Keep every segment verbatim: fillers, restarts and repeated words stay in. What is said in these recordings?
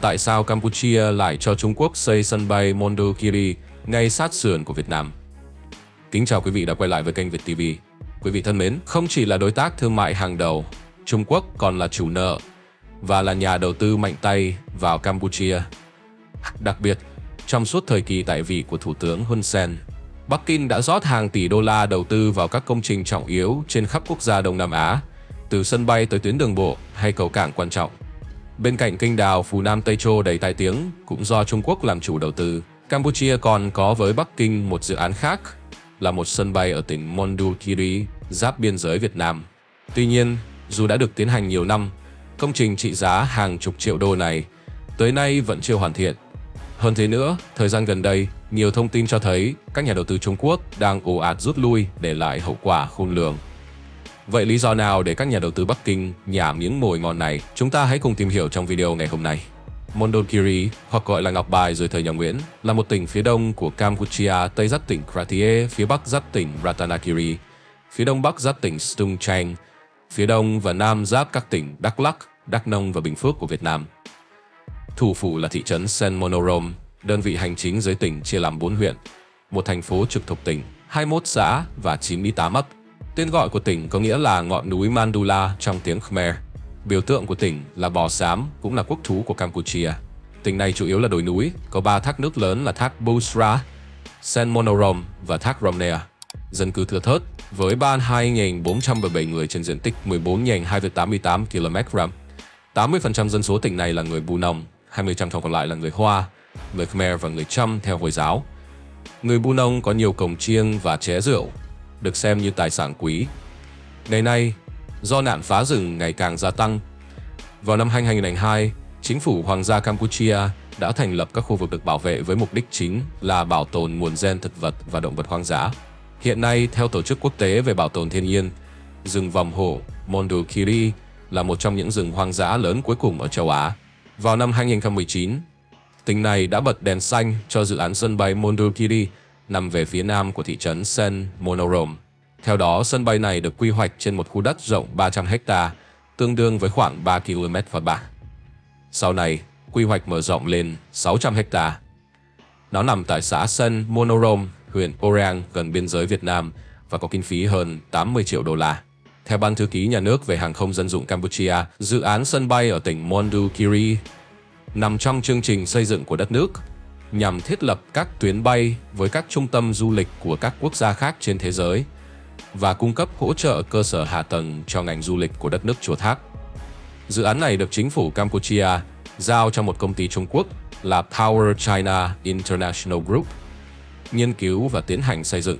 Tại sao Campuchia lại cho Trung Quốc xây sân bay Mondulkiri ngay sát sườn của Việt Nam? Kính chào quý vị đã quay lại với kênh VIsit ti vi. Quý vị thân mến, không chỉ là đối tác thương mại hàng đầu, Trung Quốc còn là chủ nợ và là nhà đầu tư mạnh tay vào Campuchia. Đặc biệt, trong suốt thời kỳ tại vị của Thủ tướng Hun Sen, Bắc Kinh đã rót hàng tỷ đô la đầu tư vào các công trình trọng yếu trên khắp quốc gia Đông Nam Á, từ sân bay tới tuyến đường bộ hay cầu cảng quan trọng. Bên cạnh kênh đào Phú Nam Tây Châu đầy tai tiếng cũng do Trung Quốc làm chủ đầu tư, Campuchia còn có với Bắc Kinh một dự án khác là một sân bay ở tỉnh Mondulkiri, giáp biên giới Việt Nam. Tuy nhiên, dù đã được tiến hành nhiều năm, công trình trị giá hàng chục triệu đô này tới nay vẫn chưa hoàn thiện. Hơn thế nữa, thời gian gần đây, nhiều thông tin cho thấy các nhà đầu tư Trung Quốc đang ồ ạt rút lui, để lại hậu quả khôn lường. Vậy lý do nào để các nhà đầu tư Bắc Kinh nhả miếng mồi ngon này? Chúng ta hãy cùng tìm hiểu trong video ngày hôm nay. Mondulkiri, hoặc gọi là Ngọc Bài dưới thời nhà Nguyễn, là một tỉnh phía đông của Campuchia, tây giáp tỉnh Krathie, phía bắc giáp tỉnh Ratanakiri, phía đông bắc giáp tỉnh Stung Treng, phía đông và nam giáp các tỉnh Đắk Lắk, Đắk Nông và Bình Phước của Việt Nam. Thủ phủ là thị trấn Sen Monorom, đơn vị hành chính dưới tỉnh chia làm bốn huyện, một thành phố trực thuộc tỉnh, hai mươi mốt xã và chín mươi tám ấp. Tên gọi của tỉnh có nghĩa là ngọn núi Mandula trong tiếng Khmer. Biểu tượng của tỉnh là bò xám, cũng là quốc thú của Campuchia. Tỉnh này chủ yếu là đồi núi, có ba thác nước lớn là thác Busra, Sen Monorom và thác Romnea. Dân cư thưa thớt, với ba mươi hai nghìn bốn trăm bảy mươi bảy người trên diện tích mười bốn nghìn hai trăm tám mươi tám km². tám mươi phần trăm dân số tỉnh này là người Bù Nông, hai mươi phần trăm còn lại là người Hoa, người Khmer và người Chăm theo Hồi giáo. Người Bù Nông có nhiều cồng chiêng và ché rượu, được xem như tài sản quý. Ngày nay, do nạn phá rừng ngày càng gia tăng, vào năm hai nghìn không trăm lẻ hai, chính phủ Hoàng gia Campuchia đã thành lập các khu vực được bảo vệ với mục đích chính là bảo tồn nguồn gen thực vật và động vật hoang dã. Hiện nay, theo Tổ chức Quốc tế về Bảo tồn Thiên nhiên, rừng vòng hổ Mondulkiri là một trong những rừng hoang dã lớn cuối cùng ở châu Á. Vào năm hai nghìn không trăm mười chín, tỉnh này đã bật đèn xanh cho dự án sân bay Mondulkiri nằm về phía nam của thị trấn Sen Monorom. Theo đó, sân bay này được quy hoạch trên một khu đất rộng ba trăm hectare, tương đương với khoảng ba km và ba. Sau này, quy hoạch mở rộng lên sáu trăm hectare. Nó nằm tại xã Sen Monorom, huyện Korong, gần biên giới Việt Nam và có kinh phí hơn tám mươi triệu đô la. Theo Ban Thư ký Nhà nước về Hàng không Dân dụng Campuchia, dự án sân bay ở tỉnh Mondulkiri nằm trong chương trình xây dựng của đất nước nhằm thiết lập các tuyến bay với các trung tâm du lịch của các quốc gia khác trên thế giới và cung cấp hỗ trợ cơ sở hạ tầng cho ngành du lịch của đất nước Chùa Thác. Dự án này được chính phủ Campuchia giao cho một công ty Trung Quốc là Power China International Group nghiên cứu và tiến hành xây dựng.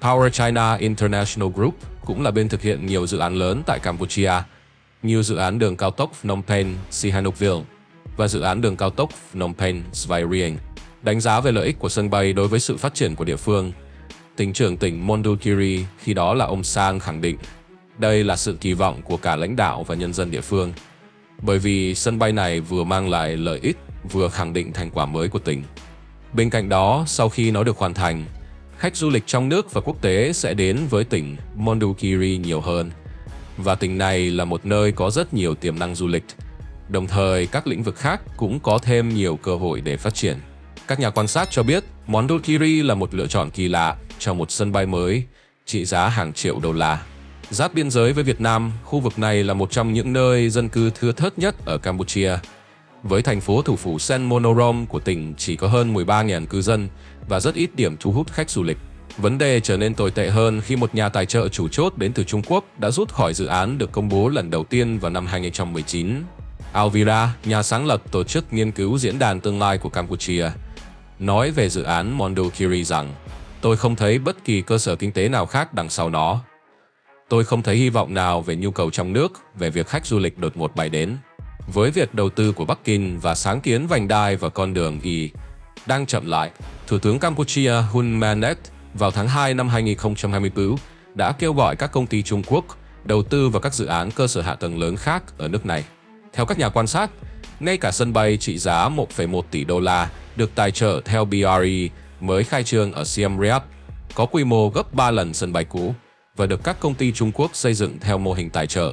Power China International Group cũng là bên thực hiện nhiều dự án lớn tại Campuchia như dự án đường cao tốc Phnom Penh – Sihanoukville và dự án đường cao tốc Phnom Penh – Svirieng. Đánh giá về lợi ích của sân bay đối với sự phát triển của địa phương, tỉnh trưởng tỉnh Mondulkiri khi đó là ông Sang khẳng định đây là sự kỳ vọng của cả lãnh đạo và nhân dân địa phương, bởi vì sân bay này vừa mang lại lợi ích vừa khẳng định thành quả mới của tỉnh. Bên cạnh đó, sau khi nó được hoàn thành, khách du lịch trong nước và quốc tế sẽ đến với tỉnh Mondulkiri nhiều hơn, và tỉnh này là một nơi có rất nhiều tiềm năng du lịch, đồng thời các lĩnh vực khác cũng có thêm nhiều cơ hội để phát triển. Các nhà quan sát cho biết Mondulkiri là một lựa chọn kỳ lạ cho một sân bay mới trị giá hàng triệu đô la. Giáp biên giới với Việt Nam, khu vực này là một trong những nơi dân cư thưa thớt nhất ở Campuchia. Với thành phố thủ phủ Sen Monorom của tỉnh chỉ có hơn mười ba nghìn cư dân và rất ít điểm thu hút khách du lịch. Vấn đề trở nên tồi tệ hơn khi một nhà tài trợ chủ chốt đến từ Trung Quốc đã rút khỏi dự án được công bố lần đầu tiên vào năm hai nghìn không trăm mười chín. Alvira, nhà sáng lập tổ chức nghiên cứu Diễn đàn Tương lai của Campuchia, nói về dự án Mondulkiri rằng: "Tôi không thấy bất kỳ cơ sở kinh tế nào khác đằng sau nó. Tôi không thấy hy vọng nào về nhu cầu trong nước, về việc khách du lịch đột ngột bay đến. Với việc đầu tư của Bắc Kinh và sáng kiến vành đai và con đường Y đang chậm lại, Thủ tướng Campuchia Hun Manet vào tháng hai năm hai nghìn không trăm hai mươi tư đã kêu gọi các công ty Trung Quốc đầu tư vào các dự án cơ sở hạ tầng lớn khác ở nước này." Theo các nhà quan sát, ngay cả sân bay trị giá một phẩy một tỷ đô la được tài trợ theo bê rờ e mới khai trương ở Siem Reap có quy mô gấp ba lần sân bay cũ và được các công ty Trung Quốc xây dựng theo mô hình tài trợ,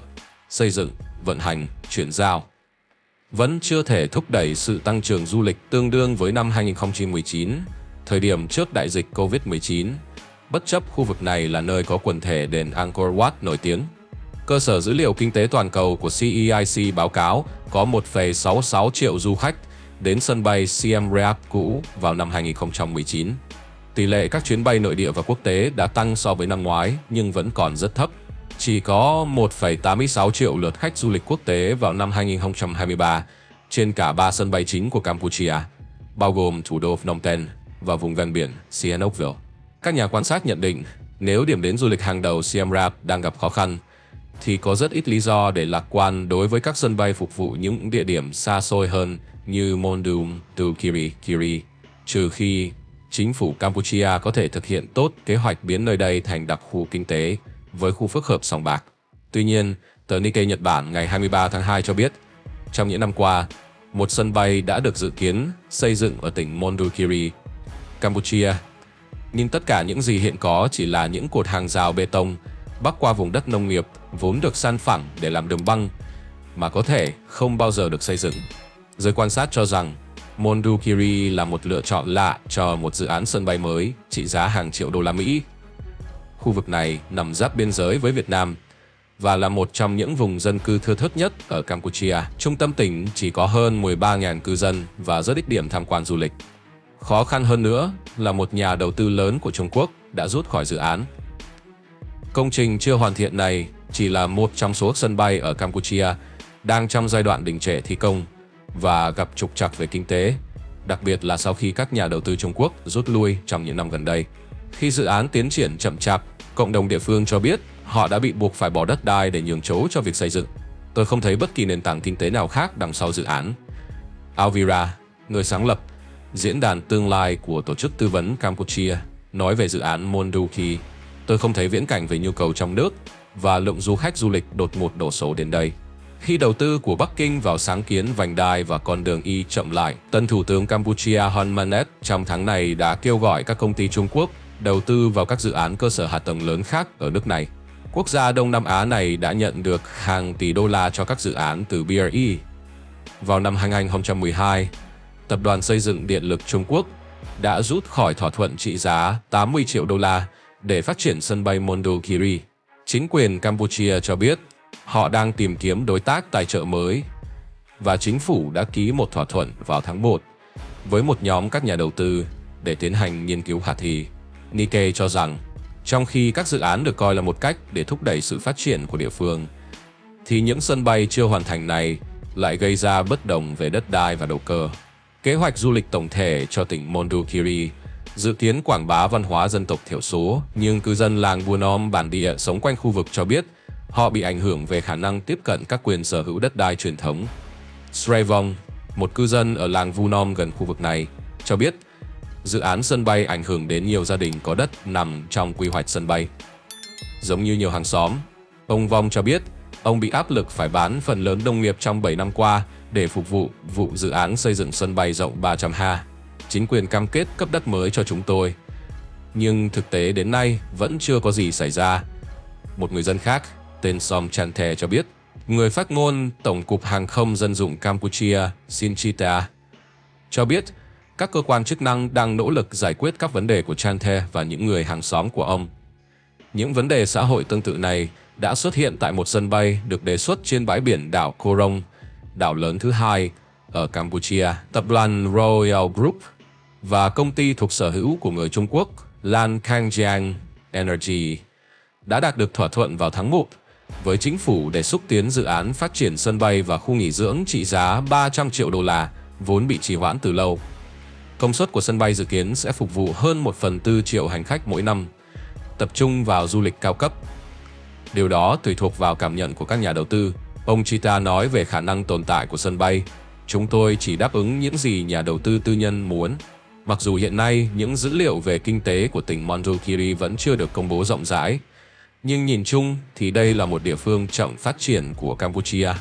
xây dựng, vận hành, chuyển giao. vẫn chưa thể thúc đẩy sự tăng trưởng du lịch tương đương với năm hai nghìn không trăm mười chín, thời điểm trước đại dịch Covid mười chín, bất chấp khu vực này là nơi có quần thể đền Angkor Wat nổi tiếng. Cơ sở dữ liệu kinh tế toàn cầu của C E I C báo cáo có một phẩy sáu mươi sáu triệu du khách đến sân bay Siem Reap cũ vào năm hai nghìn không trăm mười chín. Tỷ lệ các chuyến bay nội địa và quốc tế đã tăng so với năm ngoái nhưng vẫn còn rất thấp. Chỉ có một phẩy tám mươi sáu triệu lượt khách du lịch quốc tế vào năm hai nghìn không trăm hai mươi ba trên cả ba sân bay chính của Campuchia, bao gồm thủ đô Phnom Penh và vùng ven biển Sihanoukville. Các nhà quan sát nhận định, nếu điểm đến du lịch hàng đầu Siem Reap đang gặp khó khăn, thì có rất ít lý do để lạc quan đối với các sân bay phục vụ những địa điểm xa xôi hơn như Mondulkiri, trừ khi chính phủ Campuchia có thể thực hiện tốt kế hoạch biến nơi đây thành đặc khu kinh tế với khu phức hợp sòng bạc. Tuy nhiên, tờ Nikkei Nhật Bản ngày hai mươi ba tháng hai cho biết, trong những năm qua, một sân bay đã được dự kiến xây dựng ở tỉnh Mondulkiri, Campuchia, nhưng tất cả những gì hiện có chỉ là những cột hàng rào bê tông bắc qua vùng đất nông nghiệp vốn được san phẳng để làm đường băng, mà có thể không bao giờ được xây dựng. Giới quan sát cho rằng, Mondulkiri là một lựa chọn lạ cho một dự án sân bay mới trị giá hàng triệu đô la Mỹ. Khu vực này nằm giáp biên giới với Việt Nam và là một trong những vùng dân cư thưa thớt nhất ở Campuchia. Trung tâm tỉnh chỉ có hơn mười ba nghìn cư dân và rất ít điểm tham quan du lịch. Khó khăn hơn nữa là một nhà đầu tư lớn của Trung Quốc đã rút khỏi dự án. Công trình chưa hoàn thiện này chỉ là một trong số sân bay ở Campuchia đang trong giai đoạn đình trệ thi công và gặp trục trặc về kinh tế, đặc biệt là sau khi các nhà đầu tư Trung Quốc rút lui trong những năm gần đây. Khi dự án tiến triển chậm chạp, cộng đồng địa phương cho biết họ đã bị buộc phải bỏ đất đai để nhường chỗ cho việc xây dựng. Tôi không thấy bất kỳ nền tảng kinh tế nào khác đằng sau dự án. Alvira, người sáng lập Diễn đàn Tương lai của Tổ chức Tư vấn Campuchia, nói về dự án Mondulkiri: tôi không thấy viễn cảnh về nhu cầu trong nước và lượng du khách du lịch đột ngột đổ số đến đây. Khi đầu tư của Bắc Kinh vào sáng kiến vành đai và con đường Y chậm lại, tân Thủ tướng Campuchia Hun Manet trong tháng này đã kêu gọi các công ty Trung Quốc đầu tư vào các dự án cơ sở hạ tầng lớn khác ở nước này. Quốc gia Đông Nam Á này đã nhận được hàng tỷ đô la cho các dự án từ bê rờ e. Vào năm hai nghìn không trăm mười hai, Tập đoàn Xây dựng Điện lực Trung Quốc đã rút khỏi thỏa thuận trị giá tám mươi triệu đô la để phát triển sân bay Mondulkiri. Chính quyền Campuchia cho biết họ đang tìm kiếm đối tác tài trợ mới và chính phủ đã ký một thỏa thuận vào tháng một với một nhóm các nhà đầu tư để tiến hành nghiên cứu khả thi. Nikkei cho rằng, trong khi các dự án được coi là một cách để thúc đẩy sự phát triển của địa phương, thì những sân bay chưa hoàn thành này lại gây ra bất đồng về đất đai và đầu cơ. Kế hoạch du lịch tổng thể cho tỉnh Mondulkiri dự kiến quảng bá văn hóa dân tộc thiểu số, nhưng cư dân làng Bunom bản địa sống quanh khu vực cho biết họ bị ảnh hưởng về khả năng tiếp cận các quyền sở hữu đất đai truyền thống. Srevong, một cư dân ở làng Bunom gần khu vực này, cho biết dự án sân bay ảnh hưởng đến nhiều gia đình có đất nằm trong quy hoạch sân bay. Giống như nhiều hàng xóm, ông Vong cho biết ông bị áp lực phải bán phần lớn nông nghiệp trong bảy năm qua để phục vụ vụ dự án xây dựng sân bay rộng ba trăm ha. Chính quyền cam kết cấp đất mới cho chúng tôi, nhưng thực tế đến nay vẫn chưa có gì xảy ra. Một người dân khác, tên Som Chante cho biết, người phát ngôn Tổng cục Hàng không Dân dụng Campuchia Sinchita cho biết các cơ quan chức năng đang nỗ lực giải quyết các vấn đề của Chante và những người hàng xóm của ông. Những vấn đề xã hội tương tự này đã xuất hiện tại một sân bay được đề xuất trên bãi biển đảo Korong, đảo lớn thứ hai ở Campuchia. Tập đoàn Royal Group và công ty thuộc sở hữu của người Trung Quốc Lan Kangjiang Energy đã đạt được thỏa thuận vào tháng một với chính phủ để xúc tiến dự án phát triển sân bay và khu nghỉ dưỡng trị giá ba trăm triệu đô la vốn bị trì hoãn từ lâu. Công suất của sân bay dự kiến sẽ phục vụ hơn một phần tư triệu hành khách mỗi năm, tập trung vào du lịch cao cấp. Điều đó tùy thuộc vào cảm nhận của các nhà đầu tư. Ông Chita nói về khả năng tồn tại của sân bay: chúng tôi chỉ đáp ứng những gì nhà đầu tư tư nhân muốn. Mặc dù hiện nay những dữ liệu về kinh tế của tỉnh Mondulkiri vẫn chưa được công bố rộng rãi, nhưng nhìn chung thì đây là một địa phương chậm phát triển của Campuchia.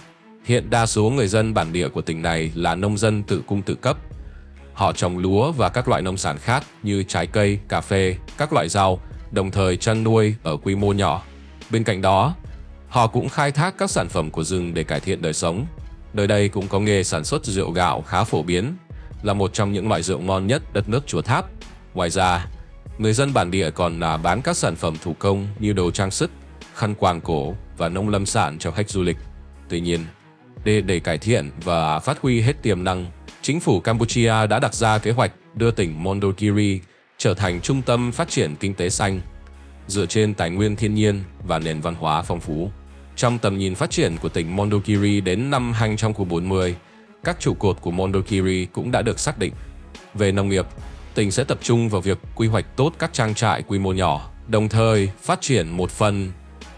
Hiện đa số người dân bản địa của tỉnh này là nông dân tự cung tự cấp. Họ trồng lúa và các loại nông sản khác như trái cây, cà phê, các loại rau, đồng thời chăn nuôi ở quy mô nhỏ. Bên cạnh đó, họ cũng khai thác các sản phẩm của rừng để cải thiện đời sống. Nơi đây cũng có nghề sản xuất rượu gạo khá phổ biến, là một trong những loại rượu ngon nhất đất nước Chùa Tháp. Ngoài ra, người dân bản địa còn là bán các sản phẩm thủ công như đồ trang sức, khăn quàng cổ và nông lâm sản cho khách du lịch. Tuy nhiên, để, để cải thiện và phát huy hết tiềm năng, chính phủ Campuchia đã đặt ra kế hoạch đưa tỉnh Mondulkiri trở thành trung tâm phát triển kinh tế xanh, dựa trên tài nguyên thiên nhiên và nền văn hóa phong phú. Trong tầm nhìn phát triển của tỉnh Mondulkiri đến năm hai nghìn không trăm bốn mươi, các trụ cột của Mondulkiri cũng đã được xác định. Về nông nghiệp, tỉnh sẽ tập trung vào việc quy hoạch tốt các trang trại quy mô nhỏ, đồng thời phát triển một phần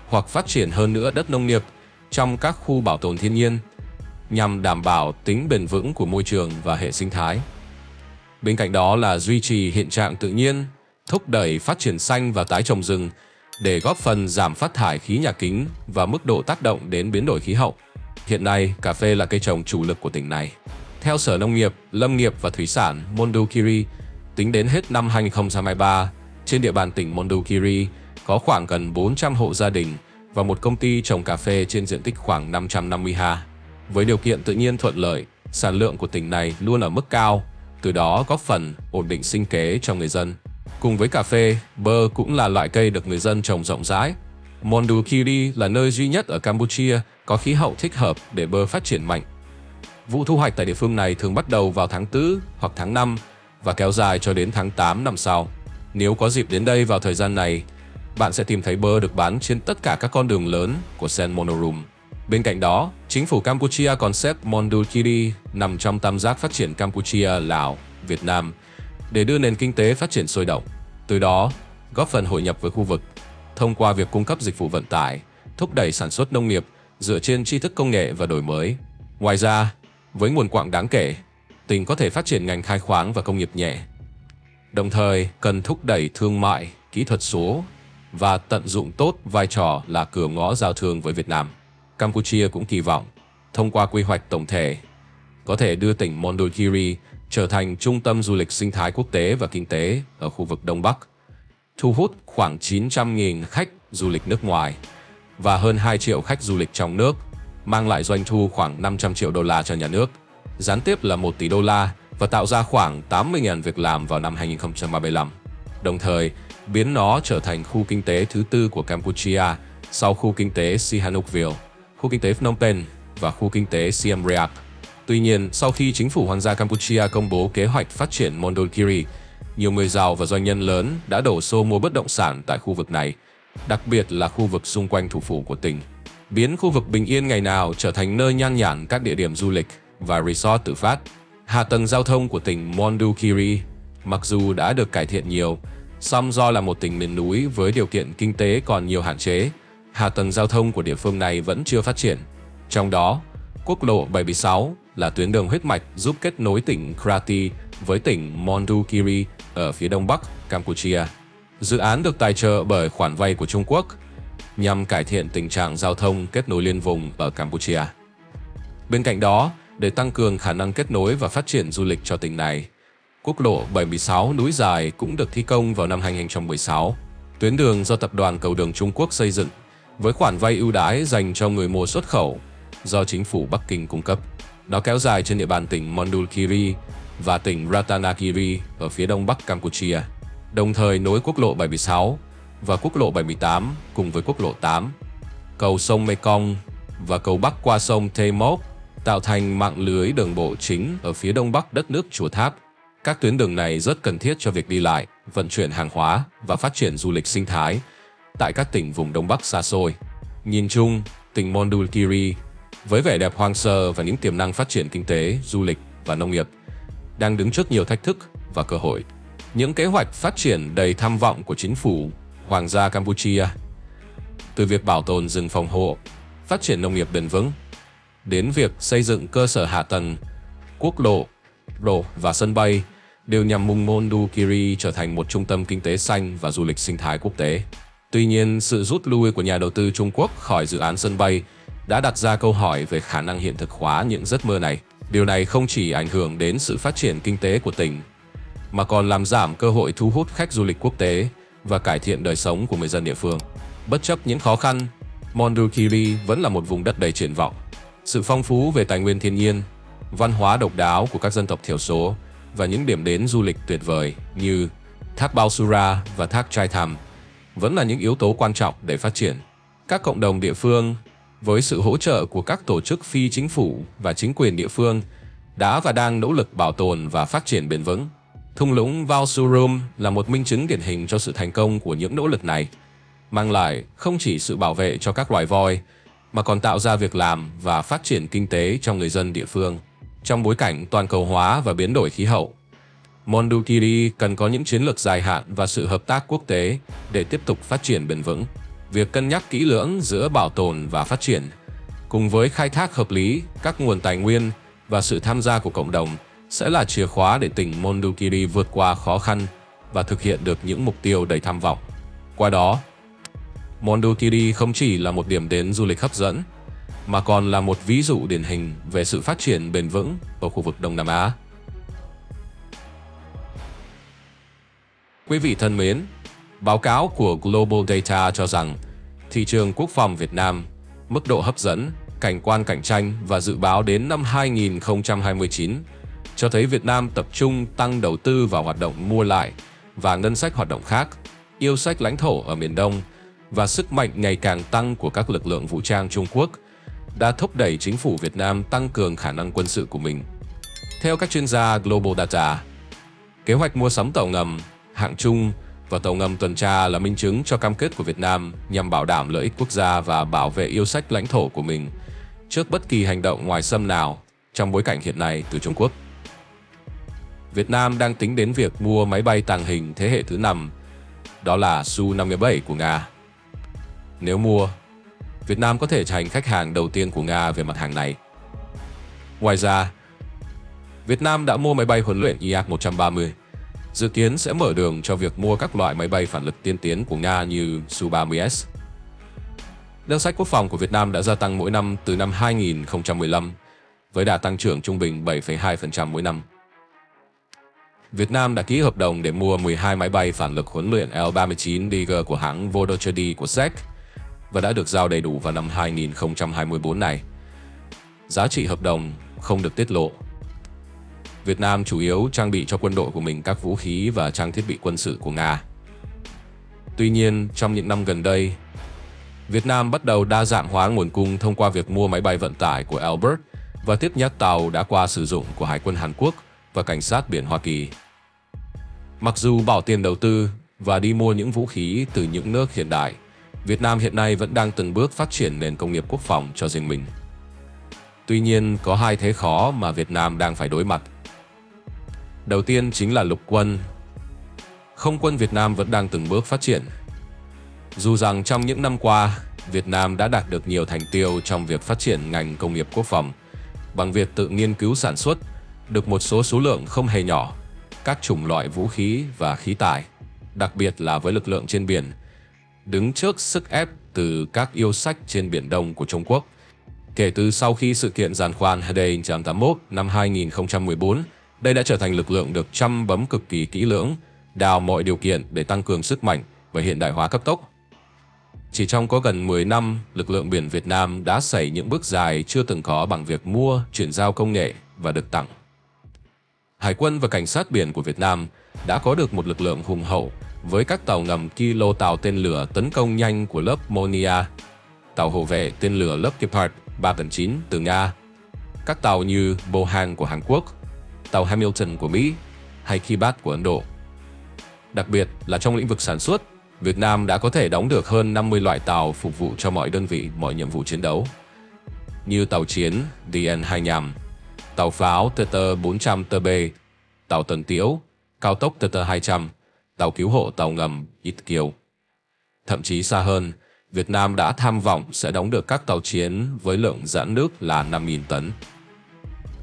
hoặc phát triển hơn nữa đất nông nghiệp trong các khu bảo tồn thiên nhiên, nhằm đảm bảo tính bền vững của môi trường và hệ sinh thái. Bên cạnh đó là duy trì hiện trạng tự nhiên, thúc đẩy phát triển xanh và tái trồng rừng để góp phần giảm phát thải khí nhà kính và mức độ tác động đến biến đổi khí hậu. Hiện nay, cà phê là cây trồng chủ lực của tỉnh này. Theo Sở Nông nghiệp, Lâm nghiệp và Thủy sản Mondulkiri, tính đến hết năm hai nghìn không trăm hai mươi ba, trên địa bàn tỉnh Mondulkiri có khoảng gần bốn trăm hộ gia đình và một công ty trồng cà phê trên diện tích khoảng năm trăm năm mươi ha. Với điều kiện tự nhiên thuận lợi, sản lượng của tỉnh này luôn ở mức cao, từ đó góp phần ổn định sinh kế cho người dân. Cùng với cà phê, bơ cũng là loại cây được người dân trồng rộng rãi. Mondulkiri là nơi duy nhất ở Campuchia có khí hậu thích hợp để bơ phát triển mạnh. Vụ thu hoạch tại địa phương này thường bắt đầu vào tháng tư hoặc tháng năm và kéo dài cho đến tháng tám năm sau. Nếu có dịp đến đây vào thời gian này, bạn sẽ tìm thấy bơ được bán trên tất cả các con đường lớn của Sen Monorum. Bên cạnh đó, chính phủ Campuchia còn xếp Mondulkiri nằm trong tam giác phát triển Campuchia, Lào, Việt Nam để đưa nền kinh tế phát triển sôi động, từ đó góp phần hội nhập với khu vực thông qua việc cung cấp dịch vụ vận tải, thúc đẩy sản xuất nông nghiệp dựa trên tri thức công nghệ và đổi mới. Ngoài ra, với nguồn quặng đáng kể, tỉnh có thể phát triển ngành khai khoáng và công nghiệp nhẹ, đồng thời cần thúc đẩy thương mại, kỹ thuật số và tận dụng tốt vai trò là cửa ngõ giao thương với Việt Nam. Campuchia cũng kỳ vọng, thông qua quy hoạch tổng thể, có thể đưa tỉnh Mondulkiri trở thành trung tâm du lịch sinh thái quốc tế và kinh tế ở khu vực Đông Bắc, thu hút khoảng chín trăm nghìn khách du lịch nước ngoài và hơn hai triệu khách du lịch trong nước, mang lại doanh thu khoảng năm trăm triệu đô la cho nhà nước, gián tiếp là một tỷ đô la và tạo ra khoảng tám mươi nghìn việc làm vào năm hai nghìn không trăm ba mươi lăm, đồng thời biến nó trở thành khu kinh tế thứ tư của Campuchia sau khu kinh tế Sihanoukville, khu kinh tế Phnom Penh và khu kinh tế Siem Reap. Tuy nhiên, sau khi chính phủ Hoàng gia Campuchia công bố kế hoạch phát triển Mondulkiri, nhiều người giàu và doanh nhân lớn đã đổ xô mua bất động sản tại khu vực này, đặc biệt là khu vực xung quanh thủ phủ của tỉnh, biến khu vực bình yên ngày nào trở thành nơi nhan nhản các địa điểm du lịch và resort tự phát. Hạ tầng giao thông của tỉnh Mondulkiri mặc dù đã được cải thiện nhiều, song do là một tỉnh miền núi với điều kiện kinh tế còn nhiều hạn chế, hạ tầng giao thông của địa phương này vẫn chưa phát triển. Trong đó, quốc lộ bảy mươi sáu là tuyến đường huyết mạch giúp kết nối tỉnh Krati với tỉnh Mondulkiri ở phía đông bắc Campuchia. Dự án được tài trợ bởi khoản vay của Trung Quốc nhằm cải thiện tình trạng giao thông kết nối liên vùng ở Campuchia. Bên cạnh đó, để tăng cường khả năng kết nối và phát triển du lịch cho tỉnh này, quốc lộ bảy mươi sáu núi dài cũng được thi công vào năm hai nghìn không trăm mười sáu. Tuyến đường do Tập đoàn Cầu đường Trung Quốc xây dựng với khoản vay ưu đãi dành cho người mua xuất khẩu do chính phủ Bắc Kinh cung cấp. Nó kéo dài trên địa bàn tỉnh Mondulkiri và tỉnh Ratanakiri ở phía đông bắc Campuchia, đồng thời nối quốc lộ bảy mươi sáu và quốc lộ bảy mươi tám cùng với quốc lộ tám, cầu sông Mekong và cầu bắc qua sông Tây Mốc, tạo thành mạng lưới đường bộ chính ở phía đông bắc đất nước Chùa Tháp. Các tuyến đường này rất cần thiết cho việc đi lại, vận chuyển hàng hóa và phát triển du lịch sinh thái tại các tỉnh vùng đông bắc xa xôi. Nhìn chung, tỉnh Mondulkiri với vẻ đẹp hoang sơ và những tiềm năng phát triển kinh tế, du lịch và nông nghiệp, đang đứng trước nhiều thách thức và cơ hội. Những kế hoạch phát triển đầy tham vọng của chính phủ Hoàng gia Campuchia, từ việc bảo tồn rừng phòng hộ, phát triển nông nghiệp bền vững, đến việc xây dựng cơ sở hạ tầng, quốc lộ, đổ và sân bay, đều nhằm mong Mondulkiri trở thành một trung tâm kinh tế xanh và du lịch sinh thái quốc tế. Tuy nhiên, sự rút lui của nhà đầu tư Trung Quốc khỏi dự án sân bay đã đặt ra câu hỏi về khả năng hiện thực hóa những giấc mơ này. Điều này không chỉ ảnh hưởng đến sự phát triển kinh tế của tỉnh, mà còn làm giảm cơ hội thu hút khách du lịch quốc tế và cải thiện đời sống của người dân địa phương. Bất chấp những khó khăn, Mondulkiri vẫn là một vùng đất đầy triển vọng. Sự phong phú về tài nguyên thiên nhiên, văn hóa độc đáo của các dân tộc thiểu số và những điểm đến du lịch tuyệt vời như Thác Bao Sura và Thác Chai Tham vẫn là những yếu tố quan trọng để phát triển. Các cộng đồng địa phương, với sự hỗ trợ của các tổ chức phi chính phủ và chính quyền địa phương, đã và đang nỗ lực bảo tồn và phát triển bền vững. Thung lũng Vau Surum là một minh chứng điển hình cho sự thành công của những nỗ lực này, mang lại không chỉ sự bảo vệ cho các loài voi, mà còn tạo ra việc làm và phát triển kinh tế cho người dân địa phương. Trong bối cảnh toàn cầu hóa và biến đổi khí hậu, Mondulkiri cần có những chiến lược dài hạn và sự hợp tác quốc tế để tiếp tục phát triển bền vững. Việc cân nhắc kỹ lưỡng giữa bảo tồn và phát triển, cùng với khai thác hợp lý các nguồn tài nguyên và sự tham gia của cộng đồng, sẽ là chìa khóa để tỉnh Mondulkiri vượt qua khó khăn và thực hiện được những mục tiêu đầy tham vọng. Qua đó, Mondulkiri không chỉ là một điểm đến du lịch hấp dẫn, mà còn là một ví dụ điển hình về sự phát triển bền vững ở khu vực Đông Nam Á. Quý vị thân mến, báo cáo của Global Data cho rằng thị trường quốc phòng Việt Nam, mức độ hấp dẫn, cảnh quan cạnh tranh và dự báo đến năm hai nghìn không trăm hai mươi chín cho thấy Việt Nam tập trung tăng đầu tư vào hoạt động mua lại và ngân sách hoạt động khác, yêu sách lãnh thổ ở miền Đông và sức mạnh ngày càng tăng của các lực lượng vũ trang Trung Quốc đã thúc đẩy chính phủ Việt Nam tăng cường khả năng quân sự của mình. Theo các chuyên gia Global Data, kế hoạch mua sắm tàu ngầm, hạng trung và tàu ngầm tuần tra là minh chứng cho cam kết của Việt Nam nhằm bảo đảm lợi ích quốc gia và bảo vệ yêu sách lãnh thổ của mình trước bất kỳ hành động ngoài xâm nào trong bối cảnh hiện nay từ Trung Quốc. Việt Nam đang tính đến việc mua máy bay tàng hình thế hệ thứ năm, đó là Su năm mươi bảy của Nga. Nếu mua, Việt Nam có thể trở thành khách hàng đầu tiên của Nga về mặt hàng này. Ngoài ra, Việt Nam đã mua máy bay huấn luyện I A K một trăm ba mươi, dự kiến sẽ mở đường cho việc mua các loại máy bay phản lực tiên tiến của Nga như Su ba mươi S. Ngân sách quốc phòng của Việt Nam đã gia tăng mỗi năm từ năm hai nghìn không trăm mười lăm, với đà tăng trưởng trung bình bảy phẩy hai phần trăm mỗi năm. Việt Nam đã ký hợp đồng để mua mười hai máy bay phản lực huấn luyện L ba mươi chín Tiger của hãng Volochody của Séc và đã được giao đầy đủ vào năm hai nghìn không trăm hai mươi tư này. Giá trị hợp đồng không được tiết lộ. Việt Nam chủ yếu trang bị cho quân đội của mình các vũ khí và trang thiết bị quân sự của Nga. Tuy nhiên, trong những năm gần đây, Việt Nam bắt đầu đa dạng hóa nguồn cung thông qua việc mua máy bay vận tải của Albert và tiếp nhắc tàu đã qua sử dụng của Hải quân Hàn Quốc và Cảnh sát biển Hoa Kỳ. Mặc dù bỏ tiền đầu tư và đi mua những vũ khí từ những nước hiện đại, Việt Nam hiện nay vẫn đang từng bước phát triển nền công nghiệp quốc phòng cho riêng mình. Tuy nhiên, có hai thế khó mà Việt Nam đang phải đối mặt. Đầu tiên chính là lục quân. Không quân Việt Nam vẫn đang từng bước phát triển. Dù rằng trong những năm qua, Việt Nam đã đạt được nhiều thành tiêu trong việc phát triển ngành công nghiệp quốc phòng bằng việc tự nghiên cứu sản xuất được một số số lượng không hề nhỏ các chủng loại vũ khí và khí tài, đặc biệt là với lực lượng trên biển, đứng trước sức ép từ các yêu sách trên Biển Đông của Trung Quốc. Kể từ sau khi sự kiện giàn khoan Hedei tám mươi mốt năm hai nghìn không trăm mười bốn, đây đã trở thành lực lượng được chăm bấm cực kỳ kỹ lưỡng, đào mọi điều kiện để tăng cường sức mạnh và hiện đại hóa cấp tốc. Chỉ trong có gần mười năm, lực lượng biển Việt Nam đã xảy những bước dài chưa từng có bằng việc mua, chuyển giao công nghệ và được tặng. Hải quân và Cảnh sát biển của Việt Nam đã có được một lực lượng hùng hậu với các tàu ngầm Kilo, tàu tên lửa tấn công nhanh của lớp Monia, tàu hộ vệ tên lửa lớp Gepard ba tấn chín từ Nga, các tàu như Bohan của Hàn Quốc, tàu Hamilton của Mỹ hay Kibat của Ấn Độ. Đặc biệt là trong lĩnh vực sản xuất, Việt Nam đã có thể đóng được hơn năm mươi loại tàu phục vụ cho mọi đơn vị, mọi nhiệm vụ chiến đấu, như tàu chiến D N hai mươi lăm, tàu pháo T T bốn trăm T B, tàu tuần tiễu, cao tốc T T hai trăm, tàu cứu hộ, tàu ngầm Ít Kiều. Thậm chí xa hơn, Việt Nam đã tham vọng sẽ đóng được các tàu chiến với lượng giãn nước là năm nghìn tấn.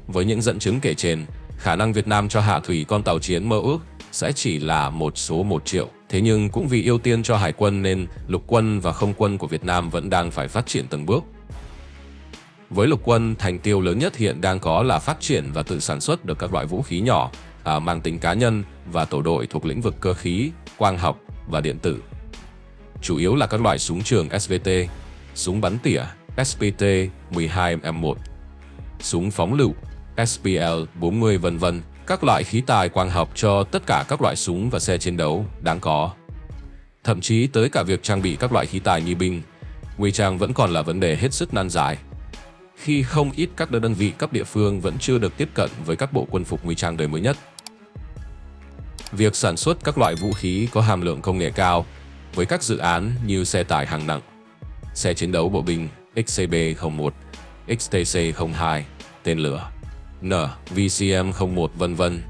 Với những dẫn chứng kể trên, khả năng Việt Nam cho hạ thủy con tàu chiến mơ ước sẽ chỉ là một số một triệu. Thế nhưng cũng vì ưu tiên cho hải quân nên lục quân và không quân của Việt Nam vẫn đang phải phát triển từng bước. Với lục quân, thành tiêu lớn nhất hiện đang có là phát triển và tự sản xuất được các loại vũ khí nhỏ à, mang tính cá nhân và tổ đội thuộc lĩnh vực cơ khí, quang học và điện tử. Chủ yếu là các loại súng trường S V T, súng bắn tỉa S P T mười hai M một súng phóng lựu, S P L bốn mươi vân vân, các loại khí tài quang học cho tất cả các loại súng và xe chiến đấu đáng có. Thậm chí tới cả việc trang bị các loại khí tài như binh, nguy trang vẫn còn là vấn đề hết sức nan giải, khi không ít các đơn vị cấp địa phương vẫn chưa được tiếp cận với các bộ quân phục nguy trang đời mới nhất. Việc sản xuất các loại vũ khí có hàm lượng công nghệ cao với các dự án như xe tải hàng nặng, xe chiến đấu bộ binh X C B không một, X T C không hai, tên lửa N V C M không một vân vân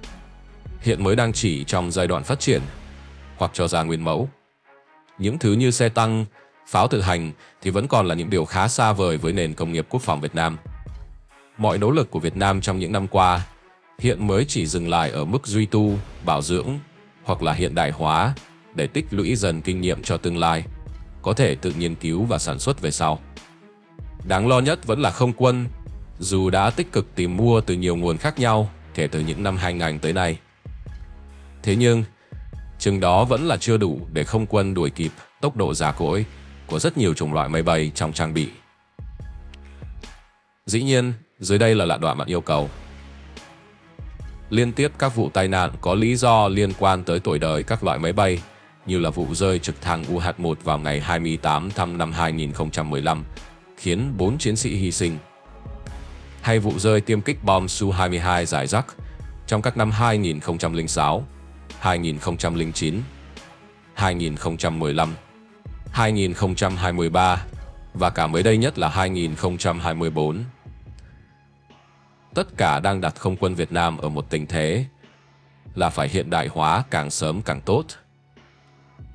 hiện mới đang chỉ trong giai đoạn phát triển hoặc cho ra nguyên mẫu. Những thứ như xe tăng, pháo tự hành thì vẫn còn là những điều khá xa vời với nền công nghiệp quốc phòng Việt Nam. Mọi nỗ lực của Việt Nam trong những năm qua hiện mới chỉ dừng lại ở mức duy tu, bảo dưỡng hoặc là hiện đại hóa để tích lũy dần kinh nghiệm cho tương lai, có thể tự nghiên cứu và sản xuất về sau. Đáng lo nhất vẫn là không quân, dù đã tích cực tìm mua từ nhiều nguồn khác nhau kể từ những năm hai nghìn tới nay. Thế nhưng, chừng đó vẫn là chưa đủ để không quân đuổi kịp tốc độ già cỗi của rất nhiều chủng loại máy bay trong trang bị. Dĩ nhiên, dưới đây là đoạn bạn yêu cầu. Liên tiếp các vụ tai nạn có lý do liên quan tới tuổi đời các loại máy bay, như là vụ rơi trực thăng U H một vào ngày hai mươi tám tháng năm năm hai nghìn không trăm mười lăm, khiến bốn chiến sĩ hy sinh, hay vụ rơi tiêm kích bom Su hai mươi hai rải rác trong các năm hai nghìn không trăm lẻ sáu, hai nghìn không trăm lẻ chín, hai nghìn không trăm mười lăm, hai nghìn không trăm hai mươi ba và cả mới đây nhất là hai nghìn không trăm hai mươi bốn. Tất cả đang đặt không quân Việt Nam ở một tình thế là phải hiện đại hóa càng sớm càng tốt.